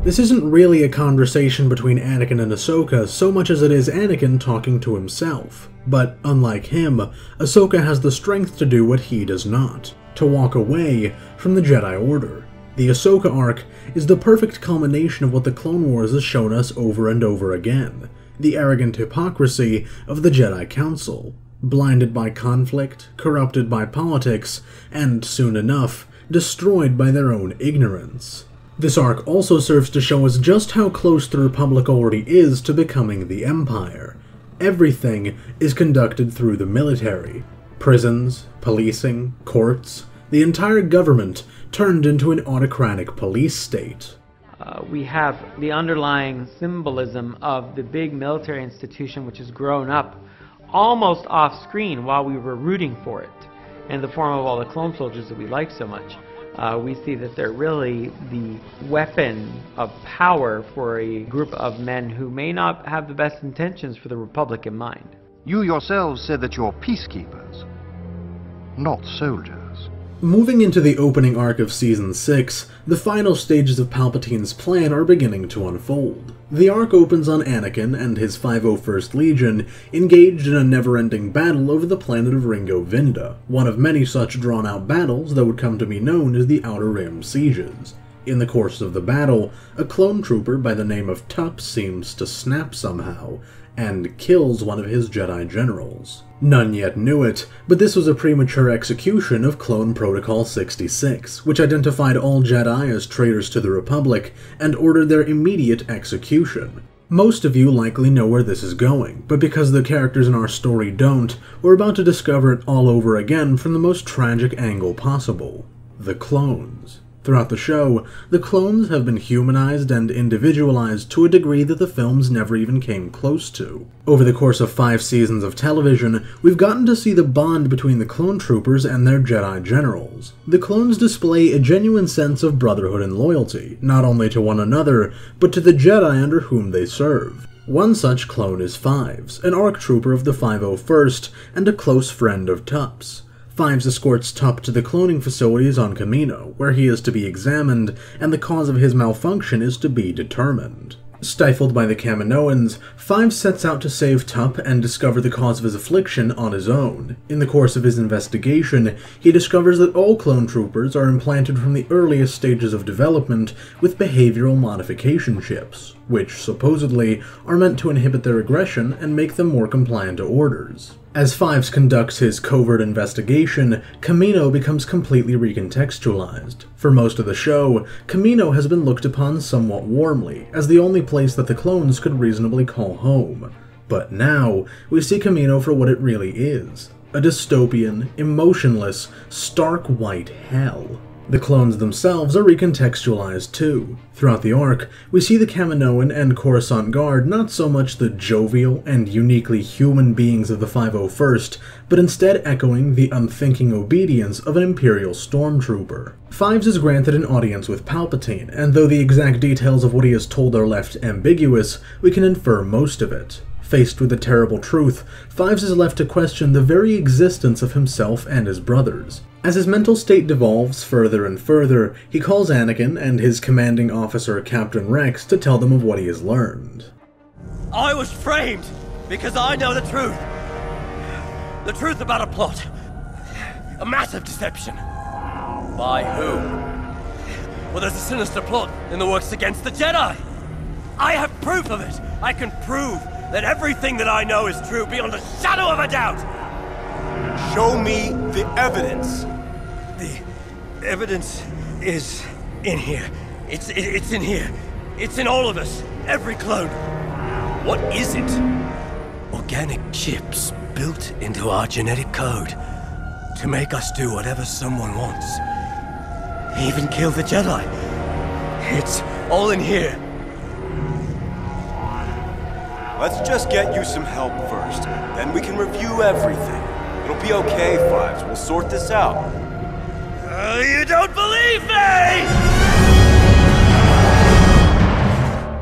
This isn't really a conversation between Anakin and Ahsoka so much as it is Anakin talking to himself. But unlike him, Ahsoka has the strength to do what he does not, to walk away from the Jedi Order. The Ahsoka arc is the perfect culmination of what the Clone Wars has shown us over and over again, the arrogant hypocrisy of the Jedi Council, blinded by conflict, corrupted by politics, and, soon enough, destroyed by their own ignorance. This arc also serves to show us just how close the Republic already is to becoming the Empire. Everything is conducted through the military. Prisons, policing, courts, the entire government turned into an autocratic police state. Uh, we have the underlying symbolism of the big military institution which has grown up almost off-screen while we were rooting for it, in the form of all the clone soldiers that we like so much. Uh, we see that they're really the weapon of power for a group of men who may not have the best intentions for the Republic in mind. You yourselves said that you're peacekeepers, not soldiers. Moving into the opening arc of Season six, the final stages of Palpatine's plan are beginning to unfold. The arc opens on Anakin and his five oh first Legion engaged in a never-ending battle over the planet of Ringo Vinda, one of many such drawn-out battles that would come to be known as the Outer Rim Sieges. In the course of the battle, a clone trooper by the name of Tup seems to snap somehow, and kills one of his Jedi generals. None yet knew it, but this was a premature execution of Clone Protocol sixty-six, which identified all Jedi as traitors to the Republic and ordered their immediate execution. Most of you likely know where this is going, but because the characters in our story don't, we're about to discover it all over again from the most tragic angle possible: the clones. Throughout the show, the clones have been humanized and individualized to a degree that the films never even came close to. Over the course of five seasons of television, we've gotten to see the bond between the clone troopers and their Jedi generals. The clones display a genuine sense of brotherhood and loyalty, not only to one another, but to the Jedi under whom they serve. One such clone is Fives, an A R C trooper of the five oh first and a close friend of Tup's. Fives escorts Tup to the cloning facilities on Kamino, where he is to be examined, and the cause of his malfunction is to be determined. Stifled by the Kaminoans, Fives sets out to save Tup and discover the cause of his affliction on his own. In the course of his investigation, he discovers that all clone troopers are implanted from the earliest stages of development with behavioral modification chips, which, supposedly, are meant to inhibit their aggression and make them more compliant to orders. As Fives conducts his covert investigation, Kamino becomes completely recontextualized. For most of the show, Kamino has been looked upon somewhat warmly, as the only place that the clones could reasonably call home. But now, we see Kamino for what it really is: a dystopian, emotionless, stark white hell. The clones themselves are recontextualized too. Throughout the arc, we see the Kaminoan and Coruscant Guard not so much the jovial and uniquely human beings of the five oh first, but instead echoing the unthinking obedience of an Imperial stormtrooper. Fives is granted an audience with Palpatine, and though the exact details of what he is told are left ambiguous, we can infer most of it. Faced with the terrible truth, Fives is left to question the very existence of himself and his brothers. As his mental state devolves further and further, he calls Anakin and his commanding officer Captain Rex to tell them of what he has learned. I was framed because I know the truth. The truth about a plot. A massive deception. By whom? Well, there's a sinister plot in the works against the Jedi. I have proof of it. I can prove that everything that I know is true beyond a shadow of a doubt. Show me the evidence. The evidence is in here. It's it's in here. It's in all of us. Every clone. What is it? Organic chips built into our genetic code to make us do whatever someone wants. Even kill the Jedi. It's all in here. Let's just get you some help first. Then we can review everything. It'll be okay, Fives. We'll sort this out. Uh, you don't believe me!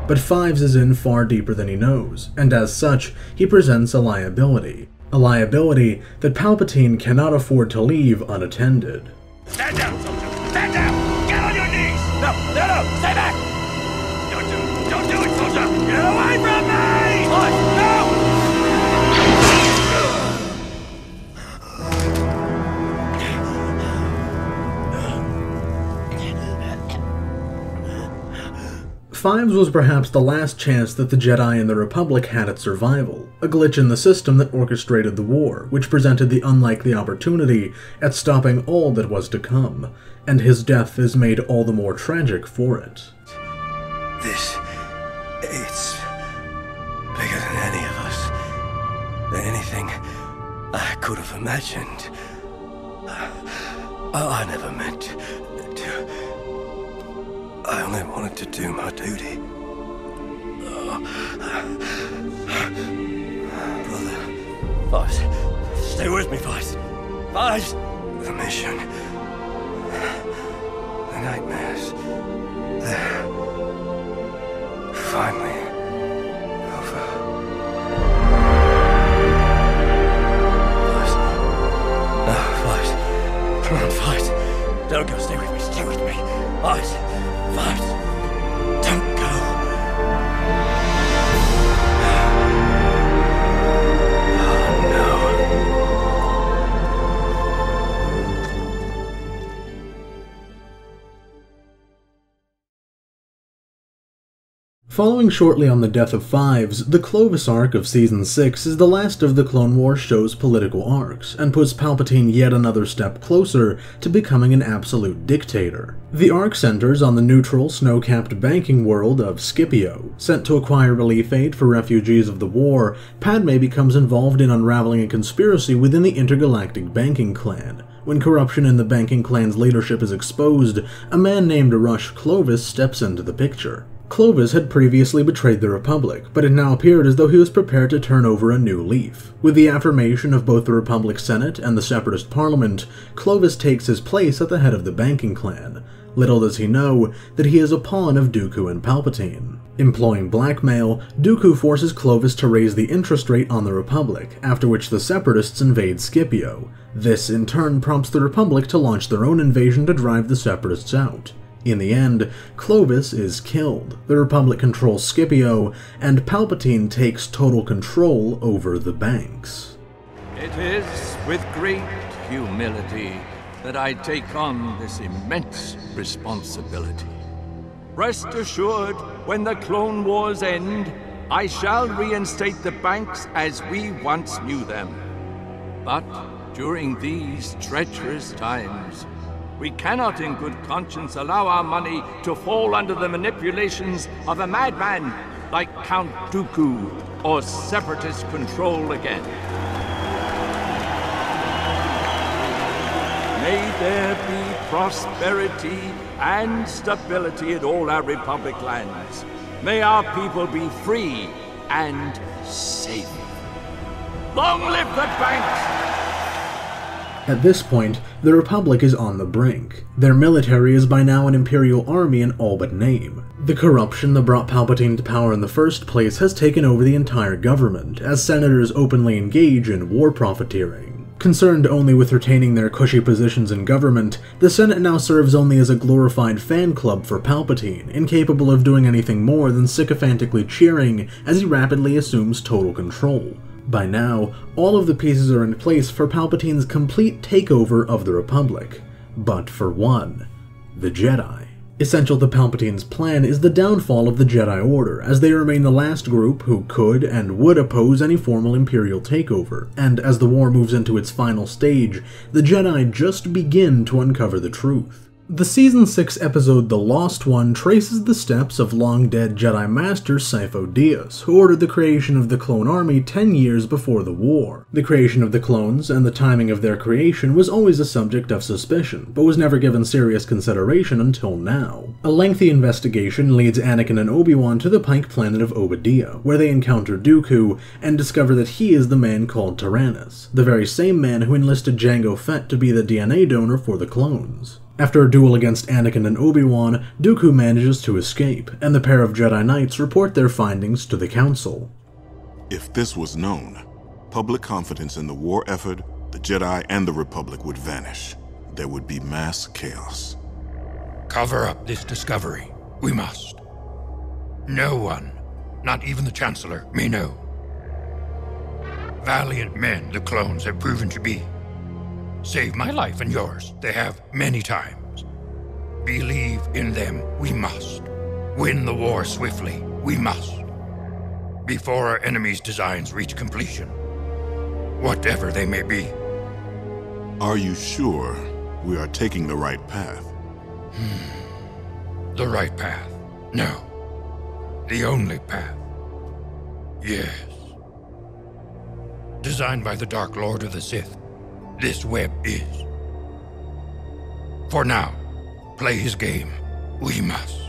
But Fives is in far deeper than he knows, and as such, he presents a liability. A liability that Palpatine cannot afford to leave unattended. Stand down, soldier! Stand down! Get on your knees! No, no, no! Stay back! Don't do it! Don't do it, soldier! Get away from me! Fives, no! Fives was perhaps the last chance that the Jedi and the Republic had at survival, a glitch in the system that orchestrated the war, which presented the unlikely opportunity at stopping all that was to come, and his death is made all the more tragic for it. This... it's... bigger than any of us, than anything I could have imagined. I never meant to... I only wanted to do my duty. Brother. Fives. Stay with me, Fives. Fives! The mission. The nightmares. They're finally over. Fives. No, Fives. Come on, Fives. Don't go. Stay with me. Stay with me. Fives. Fives, don't go. Oh, no. Following shortly on the death of Fives, the Clovis arc of Season six is the last of the Clone Wars show's political arcs, and puts Palpatine yet another step closer to becoming an absolute dictator. The arc centers on the neutral, snow-capped banking world of Scipio. Sent to acquire relief aid for refugees of the war, Padme becomes involved in unraveling a conspiracy within the intergalactic banking clan. When corruption in the banking clan's leadership is exposed, a man named Rush Clovis steps into the picture. Clovis had previously betrayed the Republic, but it now appeared as though he was prepared to turn over a new leaf. With the affirmation of both the Republic Senate and the Separatist Parliament, Clovis takes his place at the head of the banking clan. Little does he know that he is a pawn of Dooku and Palpatine. Employing blackmail, Dooku forces Clovis to raise the interest rate on the Republic, after which the Separatists invade Scipio. This, in turn, prompts the Republic to launch their own invasion to drive the Separatists out. In the end, Clovis is killed, the Republic controls Scipio, and Palpatine takes total control over the banks. It is with great humility that I take on this immense responsibility. Rest assured, when the Clone Wars end, I shall reinstate the banks as we once knew them. But during these treacherous times, we cannot in good conscience allow our money to fall under the manipulations of a madman like Count Dooku or separatist control again. May there be prosperity and stability in all our Republic lands. May our people be free and safe. Long live the banks! At this point, the Republic is on the brink. Their military is by now an Imperial army in all but name. The corruption that brought Palpatine to power in the first place has taken over the entire government, as senators openly engage in war profiteering. Concerned only with retaining their cushy positions in government, the Senate now serves only as a glorified fan club for Palpatine, incapable of doing anything more than sycophantically cheering as he rapidly assumes total control. By now, all of the pieces are in place for Palpatine's complete takeover of the Republic. But for one, the Jedi. Essential to Palpatine's plan is the downfall of the Jedi Order, as they remain the last group who could and would oppose any formal Imperial takeover, and as the war moves into its final stage, the Jedi just begin to uncover the truth. The Season six episode The Lost One traces the steps of long-dead Jedi Master Sifo Dyas, who ordered the creation of the Clone Army ten years before the war. The creation of the clones and the timing of their creation was always a subject of suspicion, but was never given serious consideration until now. A lengthy investigation leads Anakin and Obi-Wan to the Pike planet of Obadiah, where they encounter Dooku and discover that he is the man called Tyrannus, the very same man who enlisted Jango Fett to be the D N A donor for the clones. After a duel against Anakin and Obi-Wan, Dooku manages to escape, and the pair of Jedi Knights report their findings to the Council. If this was known, public confidence in the war effort, the Jedi and the Republic would vanish. There would be mass chaos. Cover up this discovery. We must. No one, not even the Chancellor, may know. Valiant men the clones have proven to be. Save my life and yours. They have many times. Believe in them. We must. Win the war swiftly. We must. Before our enemies' designs reach completion. Whatever they may be. Are you sure we are taking the right path? Hmm. The right path? No. The only path. Yes. Designed by the Dark Lord of the Sith, this web is. For now, play his game. We must.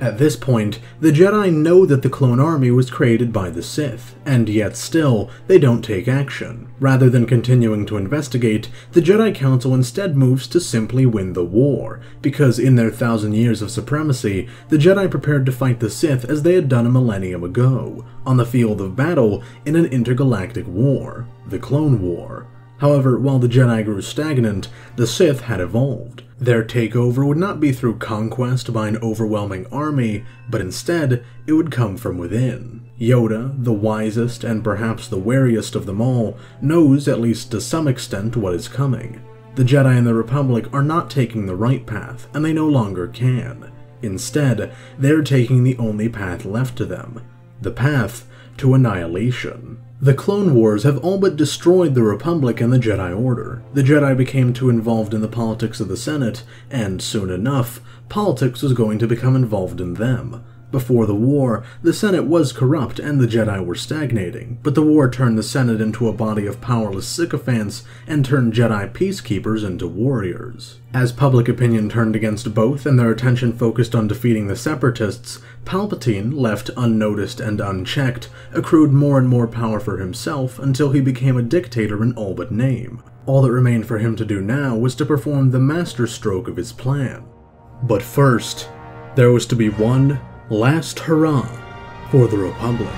At this point, the Jedi know that the clone army was created by the Sith, and yet still, they don't take action. Rather than continuing to investigate, the Jedi Council instead moves to simply win the war, because in their thousand years of supremacy, the Jedi prepared to fight the Sith as they had done a millennium ago, on the field of battle in an intergalactic war, the Clone War. However, while the Jedi grew stagnant, the Sith had evolved. Their takeover would not be through conquest by an overwhelming army, but instead, it would come from within. Yoda, the wisest and perhaps the wariest of them all, knows at least to some extent what is coming. The Jedi and the Republic are not taking the right path, and they no longer can. Instead, they're taking the only path left to them, the path to annihilation. The Clone Wars have all but destroyed the Republic and the Jedi Order. The Jedi became too involved in the politics of the Senate, and soon enough, politics was going to become involved in them. Before the war, the Senate was corrupt and the Jedi were stagnating, but the war turned the Senate into a body of powerless sycophants and turned Jedi peacekeepers into warriors. As public opinion turned against both and their attention focused on defeating the Separatists, Palpatine, left unnoticed and unchecked, accrued more and more power for himself until he became a dictator in all but name. All that remained for him to do now was to perform the masterstroke of his plan. But first, there was to be one last hurrah for the Republic.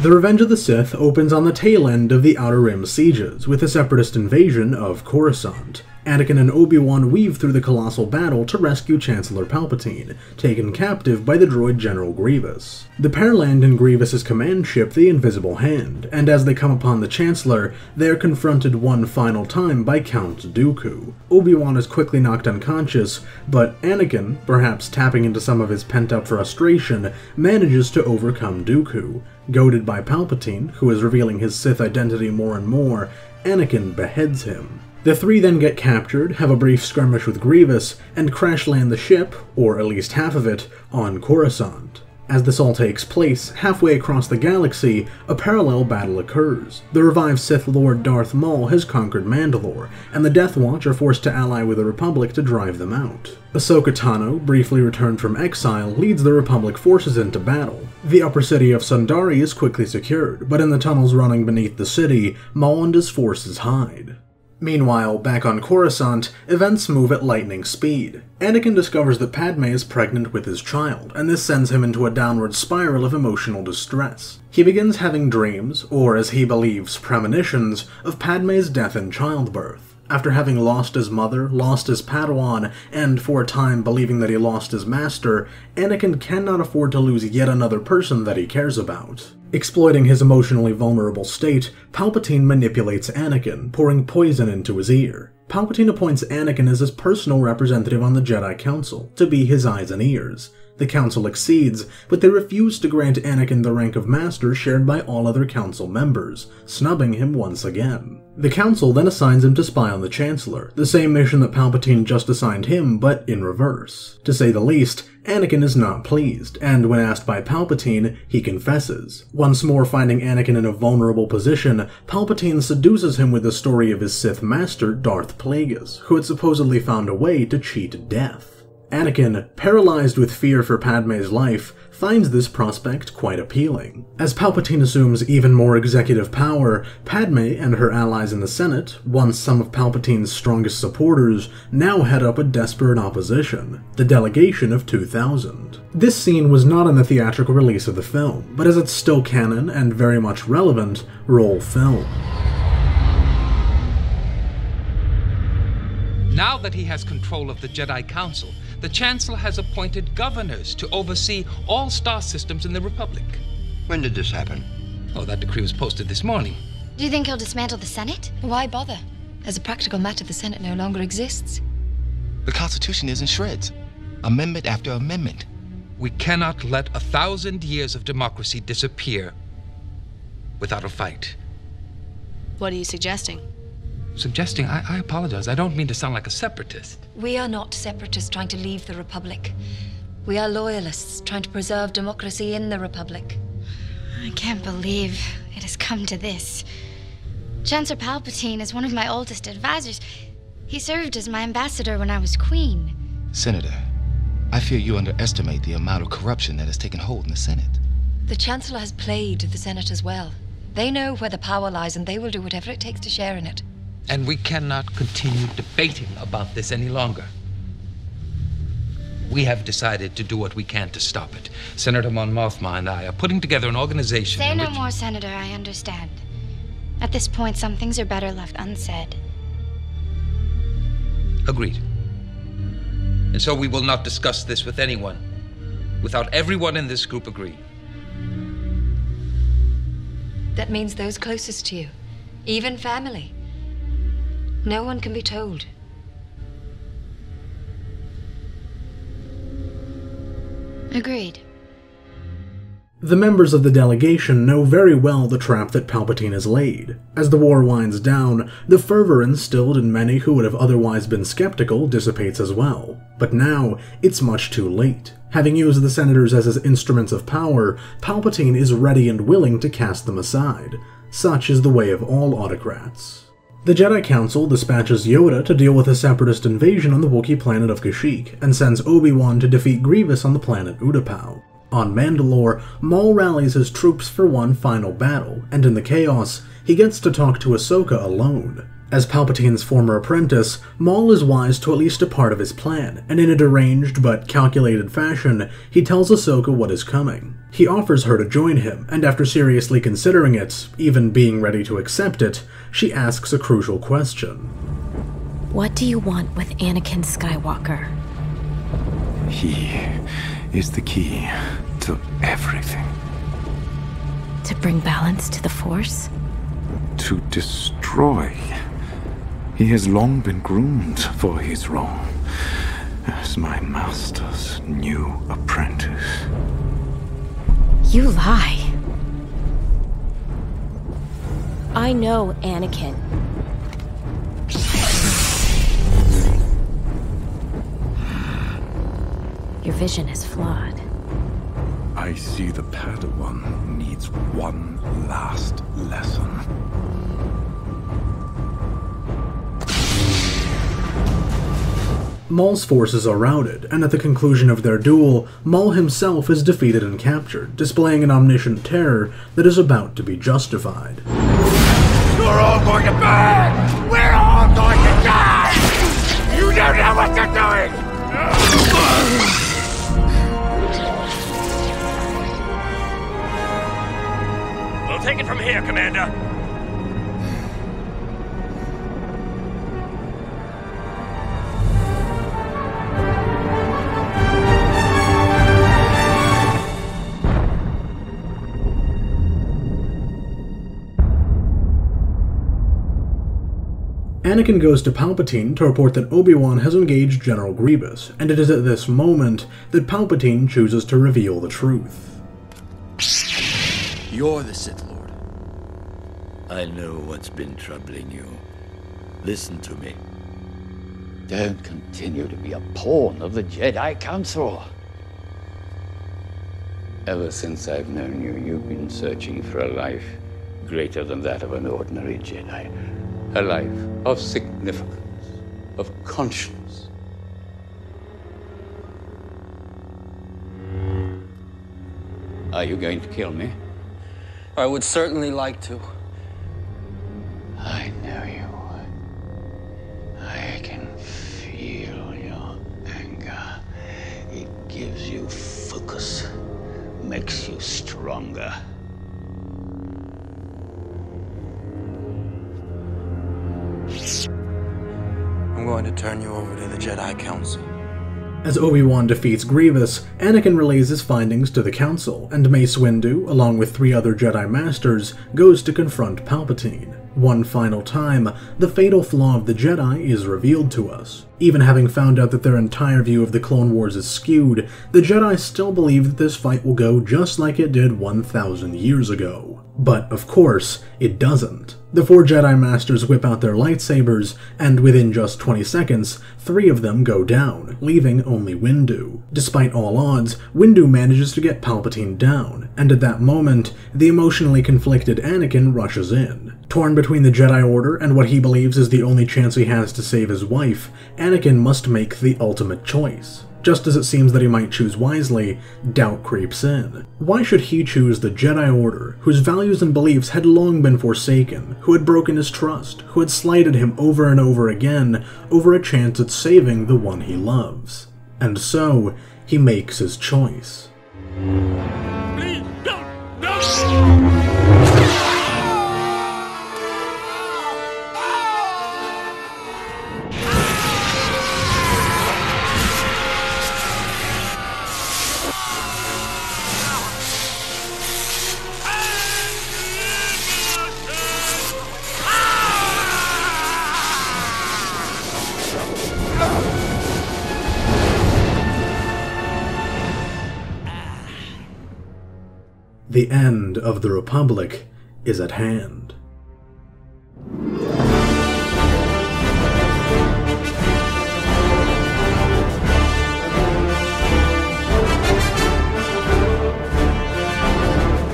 The Revenge of the Sith opens on the tail end of the Outer Rim sieges, with a separatist invasion of Coruscant. Anakin and Obi-Wan weave through the colossal battle to rescue Chancellor Palpatine, taken captive by the droid General Grievous. The pair land in Grievous' command ship, the Invisible Hand, and as they come upon the Chancellor, they are confronted one final time by Count Dooku. Obi-Wan is quickly knocked unconscious, but Anakin, perhaps tapping into some of his pent-up frustration, manages to overcome Dooku. Goaded by Palpatine, who is revealing his Sith identity more and more, Anakin beheads him. The three then get captured, have a brief skirmish with Grievous, and crash land the ship, or at least half of it, on Coruscant. As this all takes place, halfway across the galaxy, a parallel battle occurs. The revived Sith Lord Darth Maul has conquered Mandalore, and the Death Watch are forced to ally with the Republic to drive them out. Ahsoka Tano, briefly returned from exile, leads the Republic forces into battle. The upper city of Sundari is quickly secured, but in the tunnels running beneath the city, Maul and his forces hide. Meanwhile, back on Coruscant, events move at lightning speed. Anakin discovers that Padme is pregnant with his child, and this sends him into a downward spiral of emotional distress. He begins having dreams, or as he believes, premonitions, of Padme's death in childbirth. After having lost his mother, lost his Padawan, and for a time believing that he lost his master, Anakin cannot afford to lose yet another person that he cares about. Exploiting his emotionally vulnerable state, Palpatine manipulates Anakin, pouring poison into his ear. Palpatine appoints Anakin as his personal representative on the Jedi Council, to be his eyes and ears. The Council accedes, but they refuse to grant Anakin the rank of Master shared by all other Council members, snubbing him once again. The Council then assigns him to spy on the Chancellor, the same mission that Palpatine just assigned him, but in reverse. To say the least, Anakin is not pleased, and when asked by Palpatine, he confesses. Once more finding Anakin in a vulnerable position, Palpatine seduces him with the story of his Sith master, Darth Plagueis, who had supposedly found a way to cheat death. Anakin, paralyzed with fear for Padmé's life, finds this prospect quite appealing. As Palpatine assumes even more executive power, Padmé and her allies in the Senate, once some of Palpatine's strongest supporters, now head up a desperate opposition, the Delegation of two thousand. This scene was not in the theatrical release of the film, but as it's still canon and very much relevant, roll film. Now that he has control of the Jedi Council, the Chancellor has appointed governors to oversee all star systems in the Republic. When did this happen? Oh, that decree was posted this morning. Do you think he'll dismantle the Senate? Why bother? As a practical matter, the Senate no longer exists. The Constitution is in shreds, amendment after amendment. We cannot let a thousand years of democracy disappear without a fight. What are you suggesting? Suggesting? I, I apologize. I don't mean to sound like a separatist. We are not separatists trying to leave the Republic. We are loyalists trying to preserve democracy in the Republic. I can't believe it has come to this. Chancellor Palpatine is one of my oldest advisors. He served as my ambassador when I was queen. Senator, I fear you underestimate the amount of corruption that has taken hold in the Senate. The Chancellor has played the Senate as well. They know where the power lies, and they will do whatever it takes to share in it. And we cannot continue debating about this any longer. We have decided to do what we can to stop it. Senator Mon Mothma and I are putting together an organization. Say no more, Senator, I understand. At this point, some things are better left unsaid. Agreed. And so we will not discuss this with anyone without everyone in this group agreeing. That means those closest to you, even family. No one can be told. Agreed. The members of the delegation know very well the trap that Palpatine has laid. As the war winds down, the fervor instilled in many who would have otherwise been skeptical dissipates as well. But now, it's much too late. Having used the senators as his instruments of power, Palpatine is ready and willing to cast them aside. Such is the way of all autocrats. The Jedi Council dispatches Yoda to deal with a separatist invasion on the Wookiee planet of Kashyyyk, and sends Obi-Wan to defeat Grievous on the planet Utapau. On Mandalore, Maul rallies his troops for one final battle, and in the chaos, he gets to talk to Ahsoka alone. As Palpatine's former apprentice, Maul is wise to at least a part of his plan, and in a deranged but calculated fashion, he tells Ahsoka what is coming. He offers her to join him, and after seriously considering it, even being ready to accept it, she asks a crucial question. What do you want with Anakin Skywalker? He is the key to everything. To bring balance to the Force? To destroy. He has long been groomed for his role as my master's new apprentice. You lie. I know Anakin. Your vision is flawed. I see the Padawan needs one last lesson. Maul's forces are routed, and at the conclusion of their duel, Maul himself is defeated and captured, displaying an omniscient terror that is about to be justified. You're all going to burn! We're all going to die! You don't know what you're doing! We'll take it from here, Commander. Anakin goes to Palpatine to report that Obi-Wan has engaged General Grievous, and it is at this moment that Palpatine chooses to reveal the truth. You're the Sith Lord. I know what's been troubling you. Listen to me. Don't continue to be a pawn of the Jedi Council. Ever since I've known you, you've been searching for a life greater than that of an ordinary Jedi. A life of significance, of conscience. Are you going to kill me? I would certainly like to. I know you would. I can feel your anger. It gives you focus, makes you stronger. going to turn you over to the Jedi Council. As Obi-Wan defeats Grievous, Anakin relays his findings to the Council, and Mace Windu, along with three other Jedi Masters, goes to confront Palpatine. One final time, the fatal flaw of the Jedi is revealed to us. Even having found out that their entire view of the Clone Wars is skewed, the Jedi still believe that this fight will go just like it did one thousand years ago. But, of course, it doesn't. The four Jedi Masters whip out their lightsabers, and within just twenty seconds, three of them go down, leaving only Windu. Despite all odds, Windu manages to get Palpatine down, and at that moment, the emotionally conflicted Anakin rushes in. Torn between the Jedi Order and what he believes is the only chance he has to save his wife, Anakin must make the ultimate choice. Just as it seems that he might choose wisely, doubt creeps in. Why should he choose the Jedi Order, whose values and beliefs had long been forsaken, who had broken his trust, who had slighted him over and over again over a chance at saving the one he loves? And so, he makes his choice. Please, don't, don't. The end of the Republic is at hand.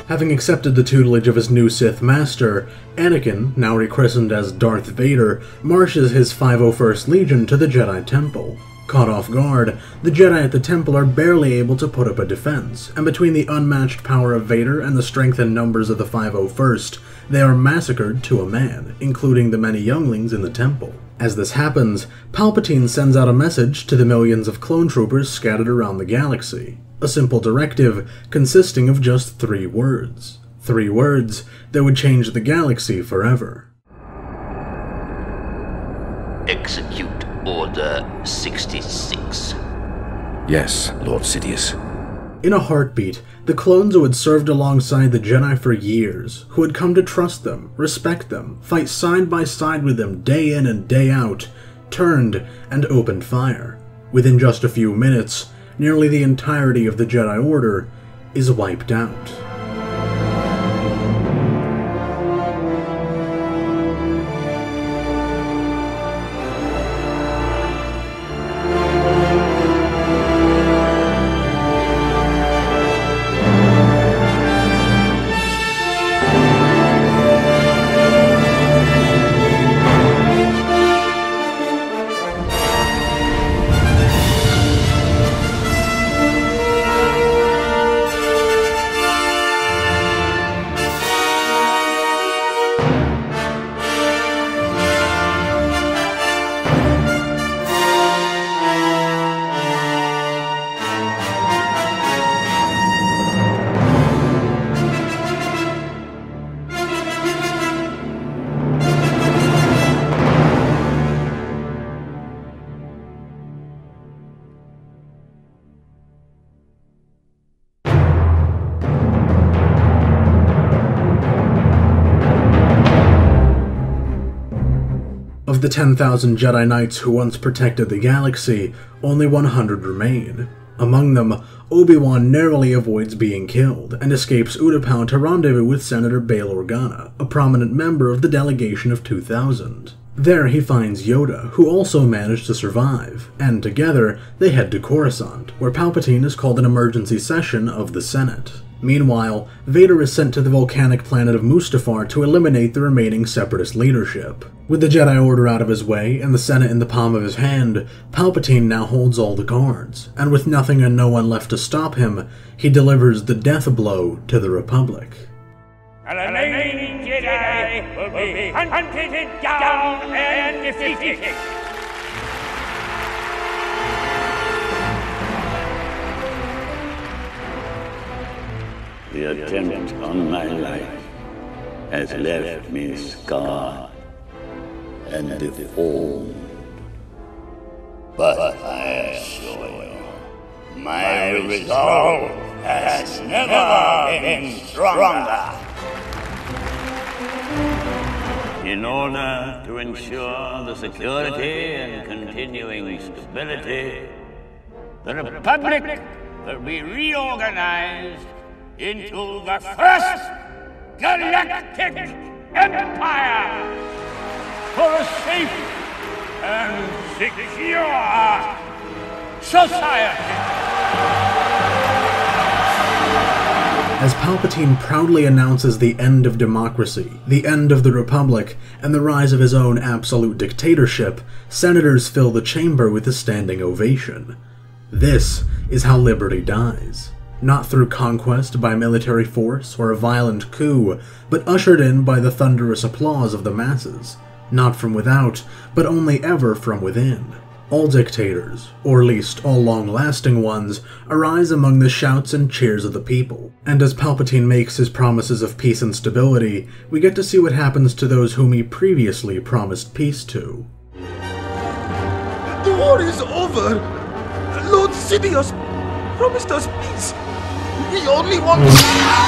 Having accepted the tutelage of his new Sith master, Anakin, now rechristened as Darth Vader, marches his five oh first Legion to the Jedi Temple. Caught off guard, the Jedi at the Temple are barely able to put up a defense, and between the unmatched power of Vader and the strength and numbers of the five oh first, they are massacred to a man, including the many younglings in the Temple. As this happens, Palpatine sends out a message to the millions of clone troopers scattered around the galaxy. A simple directive consisting of just three words. Three words that would change the galaxy forever. Execute. Order sixty-six. Yes, Lord Sidious. In a heartbeat, the clones who had served alongside the Jedi for years, who had come to trust them, respect them, fight side by side with them day in and day out, turned and opened fire. Within just a few minutes, nearly the entirety of the Jedi Order is wiped out. Of the ten thousand Jedi Knights who once protected the galaxy, only one hundred remain. Among them, Obi-Wan narrowly avoids being killed, and escapes Utapau to rendezvous with Senator Bail Organa, a prominent member of the delegation of two thousand. There he finds Yoda, who also managed to survive, and together they head to Coruscant, where Palpatine has called an emergency session of the Senate. Meanwhile, Vader is sent to the volcanic planet of Mustafar to eliminate the remaining Separatist leadership. With the Jedi Order out of his way, and the Senate in the palm of his hand, Palpatine now holds all the guards, and with nothing and no one left to stop him, he delivers the death blow to the Republic. And the remaining Jedi will be hunted down and defeated! The attempt on my life has left me scarred and deformed. but I assure you, my resolve has never been stronger. In order to ensure the security and continuing stability, the Republic will be reorganized into the first galactic empire for a safe and secure society. As Palpatine proudly announces the end of democracy, the end of the Republic, and the rise of his own absolute dictatorship, senators fill the chamber with a standing ovation. This is how liberty dies. Not through conquest by military force or a violent coup, but ushered in by the thunderous applause of the masses. Not from without, but only ever from within. All dictators, or at least all long-lasting ones, arise among the shouts and cheers of the people. And as Palpatine makes his promises of peace and stability, we get to see what happens to those whom he previously promised peace to. The war is over! Lord Sidious promised us peace! He only wants...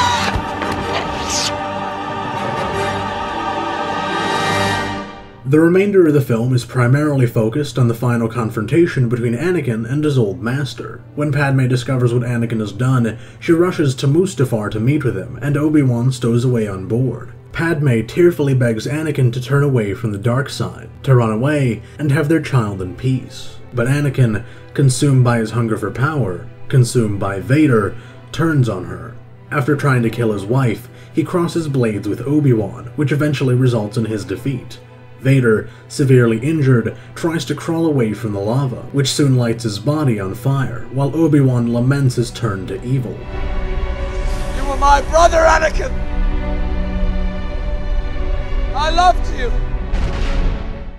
The remainder of the film is primarily focused on the final confrontation between Anakin and his old master. When Padme discovers what Anakin has done, she rushes to Mustafar to meet with him, and Obi-Wan stows away on board. Padme tearfully begs Anakin to turn away from the dark side, to run away, and have their child in peace. But Anakin, consumed by his hunger for power, consumed by Vader, turns on her. After trying to kill his wife, he crosses blades with Obi-Wan, which eventually results in his defeat. Vader, severely injured, tries to crawl away from the lava, which soon lights his body on fire, while Obi-Wan laments his turn to evil. You were my brother, Anakin! I loved you!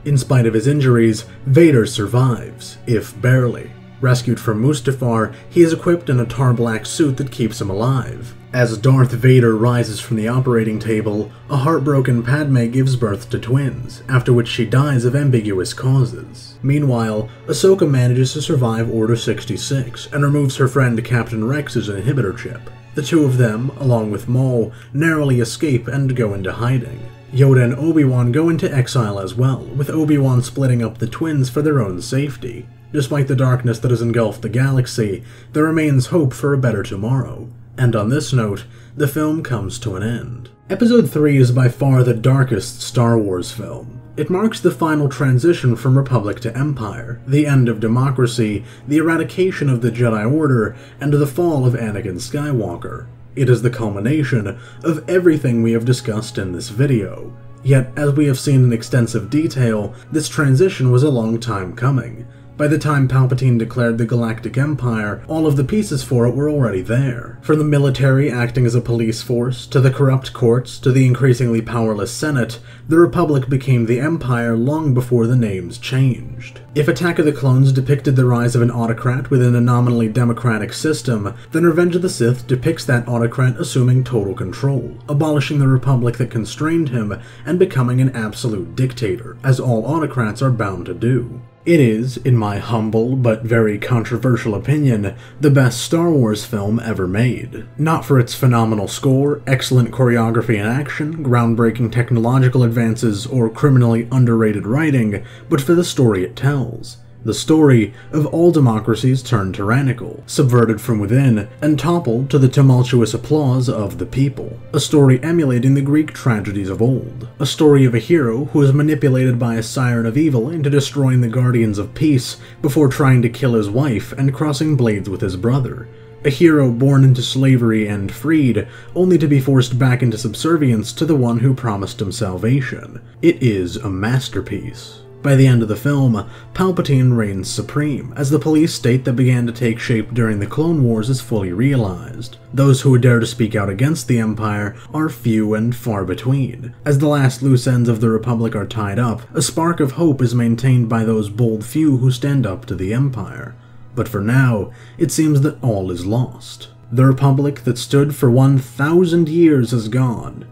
In spite of his injuries, Vader survives, if barely. Rescued from Mustafar, he is equipped in a tar black suit that keeps him alive. As Darth Vader rises from the operating table, a heartbroken Padme gives birth to twins, after which she dies of ambiguous causes. Meanwhile, Ahsoka manages to survive Order sixty-six and removes her friend Captain Rex's inhibitor chip. The two of them, along with Maul, narrowly escape and go into hiding. Yoda and Obi-Wan go into exile as well, with Obi-Wan splitting up the twins for their own safety. Despite the darkness that has engulfed the galaxy, there remains hope for a better tomorrow. And on this note, the film comes to an end. Episode three is by far the darkest Star Wars film. It marks the final transition from Republic to Empire, the end of democracy, the eradication of the Jedi Order, and the fall of Anakin Skywalker. It is the culmination of everything we have discussed in this video. Yet, as we have seen in extensive detail, this transition was a long time coming. By the time Palpatine declared the Galactic Empire, all of the pieces for it were already there. From the military acting as a police force, to the corrupt courts, to the increasingly powerless Senate, the Republic became the Empire long before the names changed. If Attack of the Clones depicted the rise of an autocrat within a nominally democratic system, then Revenge of the Sith depicts that autocrat assuming total control, abolishing the Republic that constrained him, and becoming an absolute dictator, as all autocrats are bound to do. It is, in my humble but very controversial opinion, the best Star Wars film ever made. Not for its phenomenal score, excellent choreography and action, groundbreaking technological advances, or criminally underrated writing, but for the story it tells. The story of all democracies turned tyrannical, subverted from within, and toppled to the tumultuous applause of the people. A story emulating the Greek tragedies of old. A story of a hero who is manipulated by a siren of evil into destroying the guardians of peace before trying to kill his wife and crossing blades with his brother. A hero born into slavery and freed, only to be forced back into subservience to the one who promised him salvation. It is a masterpiece. By the end of the film, Palpatine reigns supreme, as the police state that began to take shape during the Clone Wars is fully realized. Those who would dare to speak out against the Empire are few and far between. As the last loose ends of the Republic are tied up, a spark of hope is maintained by those bold few who stand up to the Empire. But for now, it seems that all is lost. The Republic that stood for one thousand years is gone,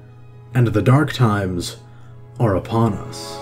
and the dark times are upon us.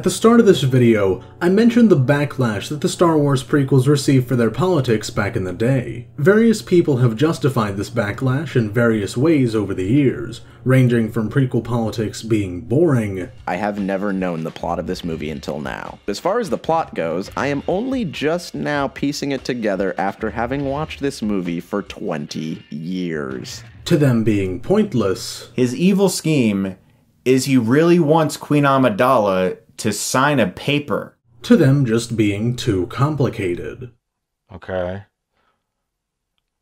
At the start of this video, I mentioned the backlash that the Star Wars prequels received for their politics back in the day. Various people have justified this backlash in various ways over the years, ranging from prequel politics being boring. I have never known the plot of this movie until now. As far as the plot goes, I am only just now piecing it together after having watched this movie for twenty years. To them being pointless. His evil scheme is he really wants Queen Amidala to sign a paper. To them just being too complicated. Okay.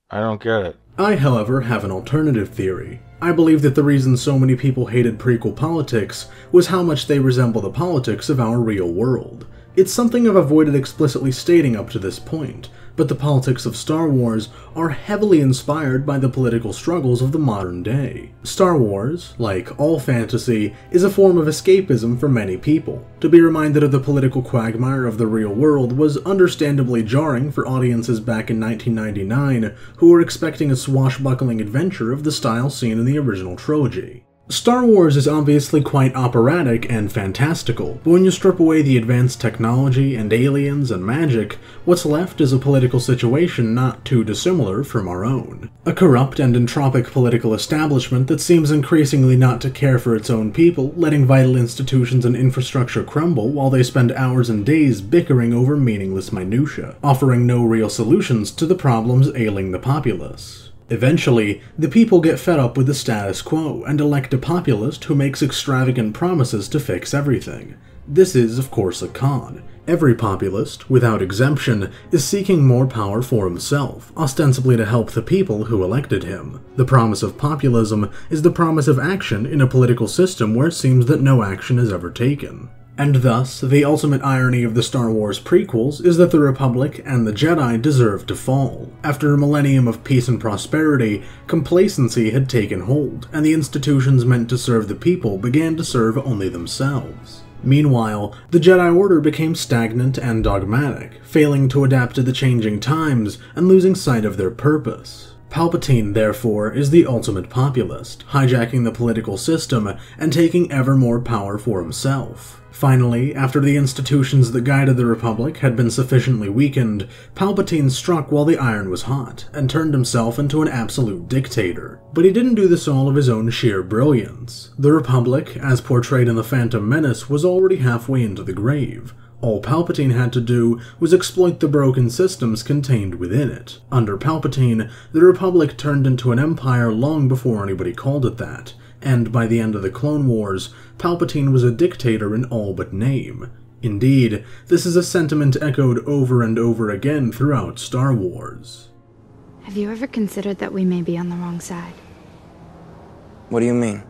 I don't get it. I, however, have an alternative theory. I believe that the reason so many people hated prequel politics was how much they resemble the politics of our real world. It's something I've avoided explicitly stating up to this point, but the politics of Star Wars are heavily inspired by the political struggles of the modern day. Star Wars, like all fantasy, is a form of escapism for many people. To be reminded of the political quagmire of the real world was understandably jarring for audiences back in nineteen ninety-nine who were expecting a swashbuckling adventure of the style seen in the original trilogy. Star Wars is obviously quite operatic and fantastical, but when you strip away the advanced technology and aliens and magic, what's left is a political situation not too dissimilar from our own. A corrupt and entropic political establishment that seems increasingly not to care for its own people, letting vital institutions and infrastructure crumble while they spend hours and days bickering over meaningless minutia, offering no real solutions to the problems ailing the populace. Eventually, the people get fed up with the status quo and elect a populist who makes extravagant promises to fix everything. This is, of course, a con. Every populist, without exemption, is seeking more power for himself, ostensibly to help the people who elected him. The promise of populism is the promise of action in a political system where it seems that no action is ever taken. And thus, the ultimate irony of the Star Wars prequels is that the Republic and the Jedi deserved to fall. After a millennium of peace and prosperity, complacency had taken hold, and the institutions meant to serve the people began to serve only themselves. Meanwhile, the Jedi Order became stagnant and dogmatic, failing to adapt to the changing times and losing sight of their purpose. Palpatine, therefore, is the ultimate populist, hijacking the political system and taking ever more power for himself. Finally, after the institutions that guided the Republic had been sufficiently weakened, Palpatine struck while the iron was hot, and turned himself into an absolute dictator. But he didn't do this all of his own sheer brilliance. The Republic, as portrayed in The Phantom Menace, was already halfway into the grave. All Palpatine had to do was exploit the broken systems contained within it. Under Palpatine, the Republic turned into an empire long before anybody called it that. And by the end of the Clone Wars, Palpatine was a dictator in all but name. Indeed, this is a sentiment echoed over and over again throughout Star Wars. Have you ever considered that we may be on the wrong side? What do you mean?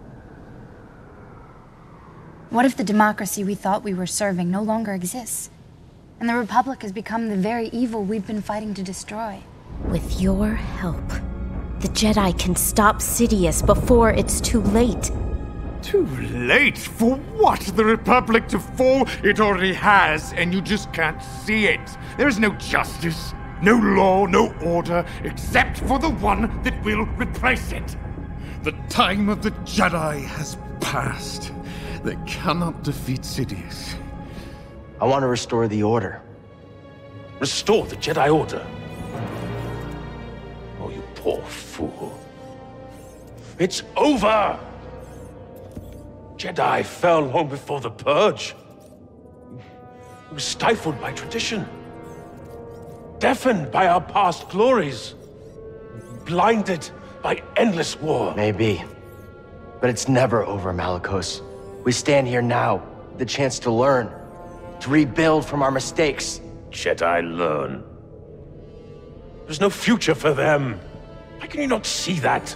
What if the democracy we thought we were serving no longer exists, and the Republic has become the very evil we've been fighting to destroy? With your help, the Jedi can stop Sidious before it's too late. Too late? For what? The Republic to fall? It already has, and you just can't see it. There is no justice, no law, no order, except for the one that will replace it. The time of the Jedi has passed. They cannot defeat Sidious. I want to restore the Order. Restore the Jedi Order. Oh, you poor fool. It's over! Jedi fell long before the Purge. It was stifled by tradition. Deafened by our past glories. Blinded by endless war. Maybe. But it's never over, Malakos. We stand here now, the chance to learn. To rebuild from our mistakes. Jedi learn. There's no future for them. How can you not see that?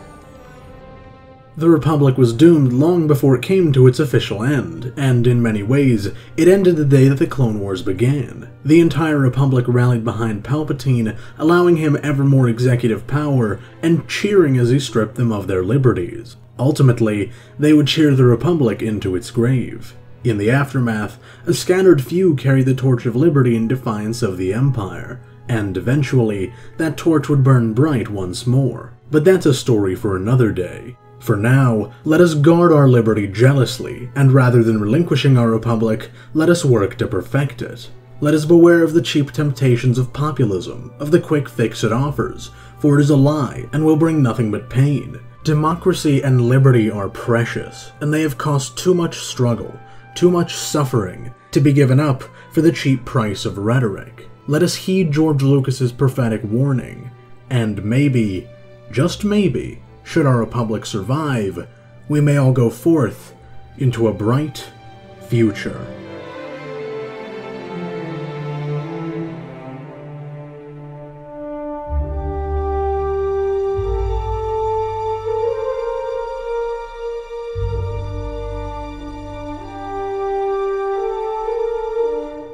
The Republic was doomed long before it came to its official end, and in many ways, it ended the day that the Clone Wars began. The entire Republic rallied behind Palpatine, allowing him ever more executive power, and cheering as he stripped them of their liberties. Ultimately, they would cheer the Republic into its grave. In the aftermath, a scattered few carried the torch of liberty in defiance of the Empire, and eventually, that torch would burn bright once more. But that's a story for another day. For now, let us guard our liberty jealously, and rather than relinquishing our republic, let us work to perfect it. Let us beware of the cheap temptations of populism, of the quick fix it offers, for it is a lie and will bring nothing but pain. Democracy and liberty are precious, and they have cost too much struggle, too much suffering, to be given up for the cheap price of rhetoric. Let us heed George Lucas's prophetic warning, and maybe, just maybe, should our republic survive, we may all go forth into a bright future.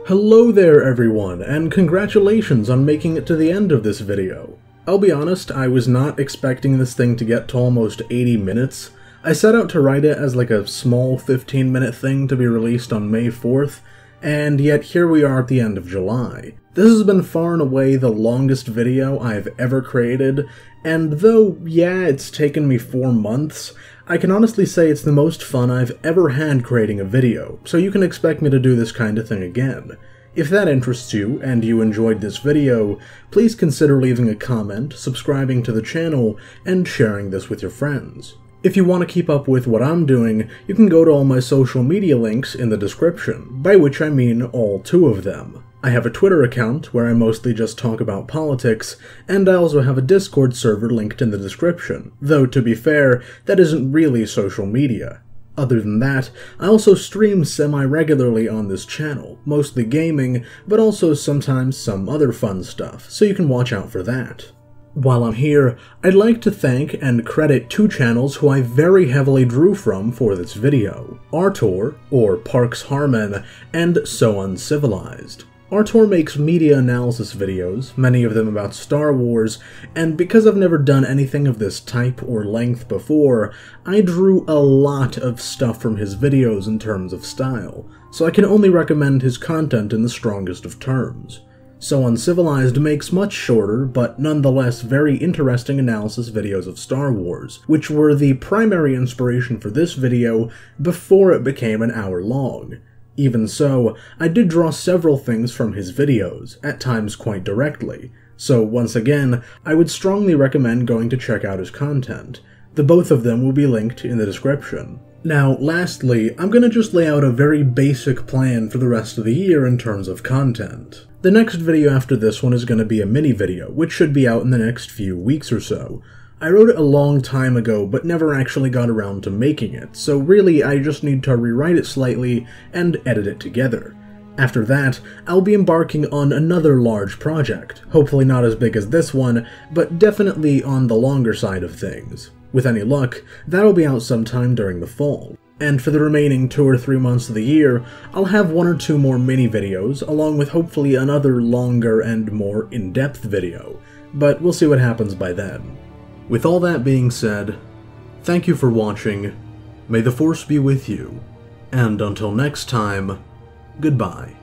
Hello there everyone, and congratulations on making it to the end of this video. I'll be honest, I was not expecting this thing to get to almost eighty minutes. I set out to write it as like a small fifteen minute thing to be released on May fourth, and yet here we are at the end of July. This has been far and away the longest video I've ever created, and though, yeah, it's taken me four months, I can honestly say it's the most fun I've ever had creating a video, so you can expect me to do this kind of thing again. If that interests you, and you enjoyed this video, please consider leaving a comment, subscribing to the channel, and sharing this with your friends. If you want to keep up with what I'm doing, you can go to all my social media links in the description, by which I mean all two of them. I have a Twitter account, where I mostly just talk about politics, and I also have a Discord server linked in the description, though to be fair, that isn't really social media. Other than that, I also stream semi-regularly on this channel, mostly gaming, but also sometimes some other fun stuff, so you can watch out for that. While I'm here, I'd like to thank and credit two channels who I very heavily drew from for this video, Artor, or Parks Harmon, and So Uncivilized. Artor makes media analysis videos, many of them about Star Wars, and because I've never done anything of this type or length before, I drew a lot of stuff from his videos in terms of style, so I can only recommend his content in the strongest of terms. So Uncivilized makes much shorter, but nonetheless very interesting analysis videos of Star Wars, which were the primary inspiration for this video before it became an hour long. Even so, I did draw several things from his videos, at times quite directly, so once again, I would strongly recommend going to check out his content. The both of them will be linked in the description. Now, lastly, I'm gonna just lay out a very basic plan for the rest of the year in terms of content. The next video after this one is gonna be a mini video, which should be out in the next few weeks or so. I wrote it a long time ago, but never actually got around to making it, so really I just need to rewrite it slightly and edit it together. After that, I'll be embarking on another large project, hopefully not as big as this one, but definitely on the longer side of things. With any luck, that'll be out sometime during the fall. And for the remaining two or three months of the year, I'll have one or two more mini videos, along with hopefully another longer and more in-depth video, but we'll see what happens by then. With all that being said, thank you for watching, may the Force be with you, and until next time, goodbye.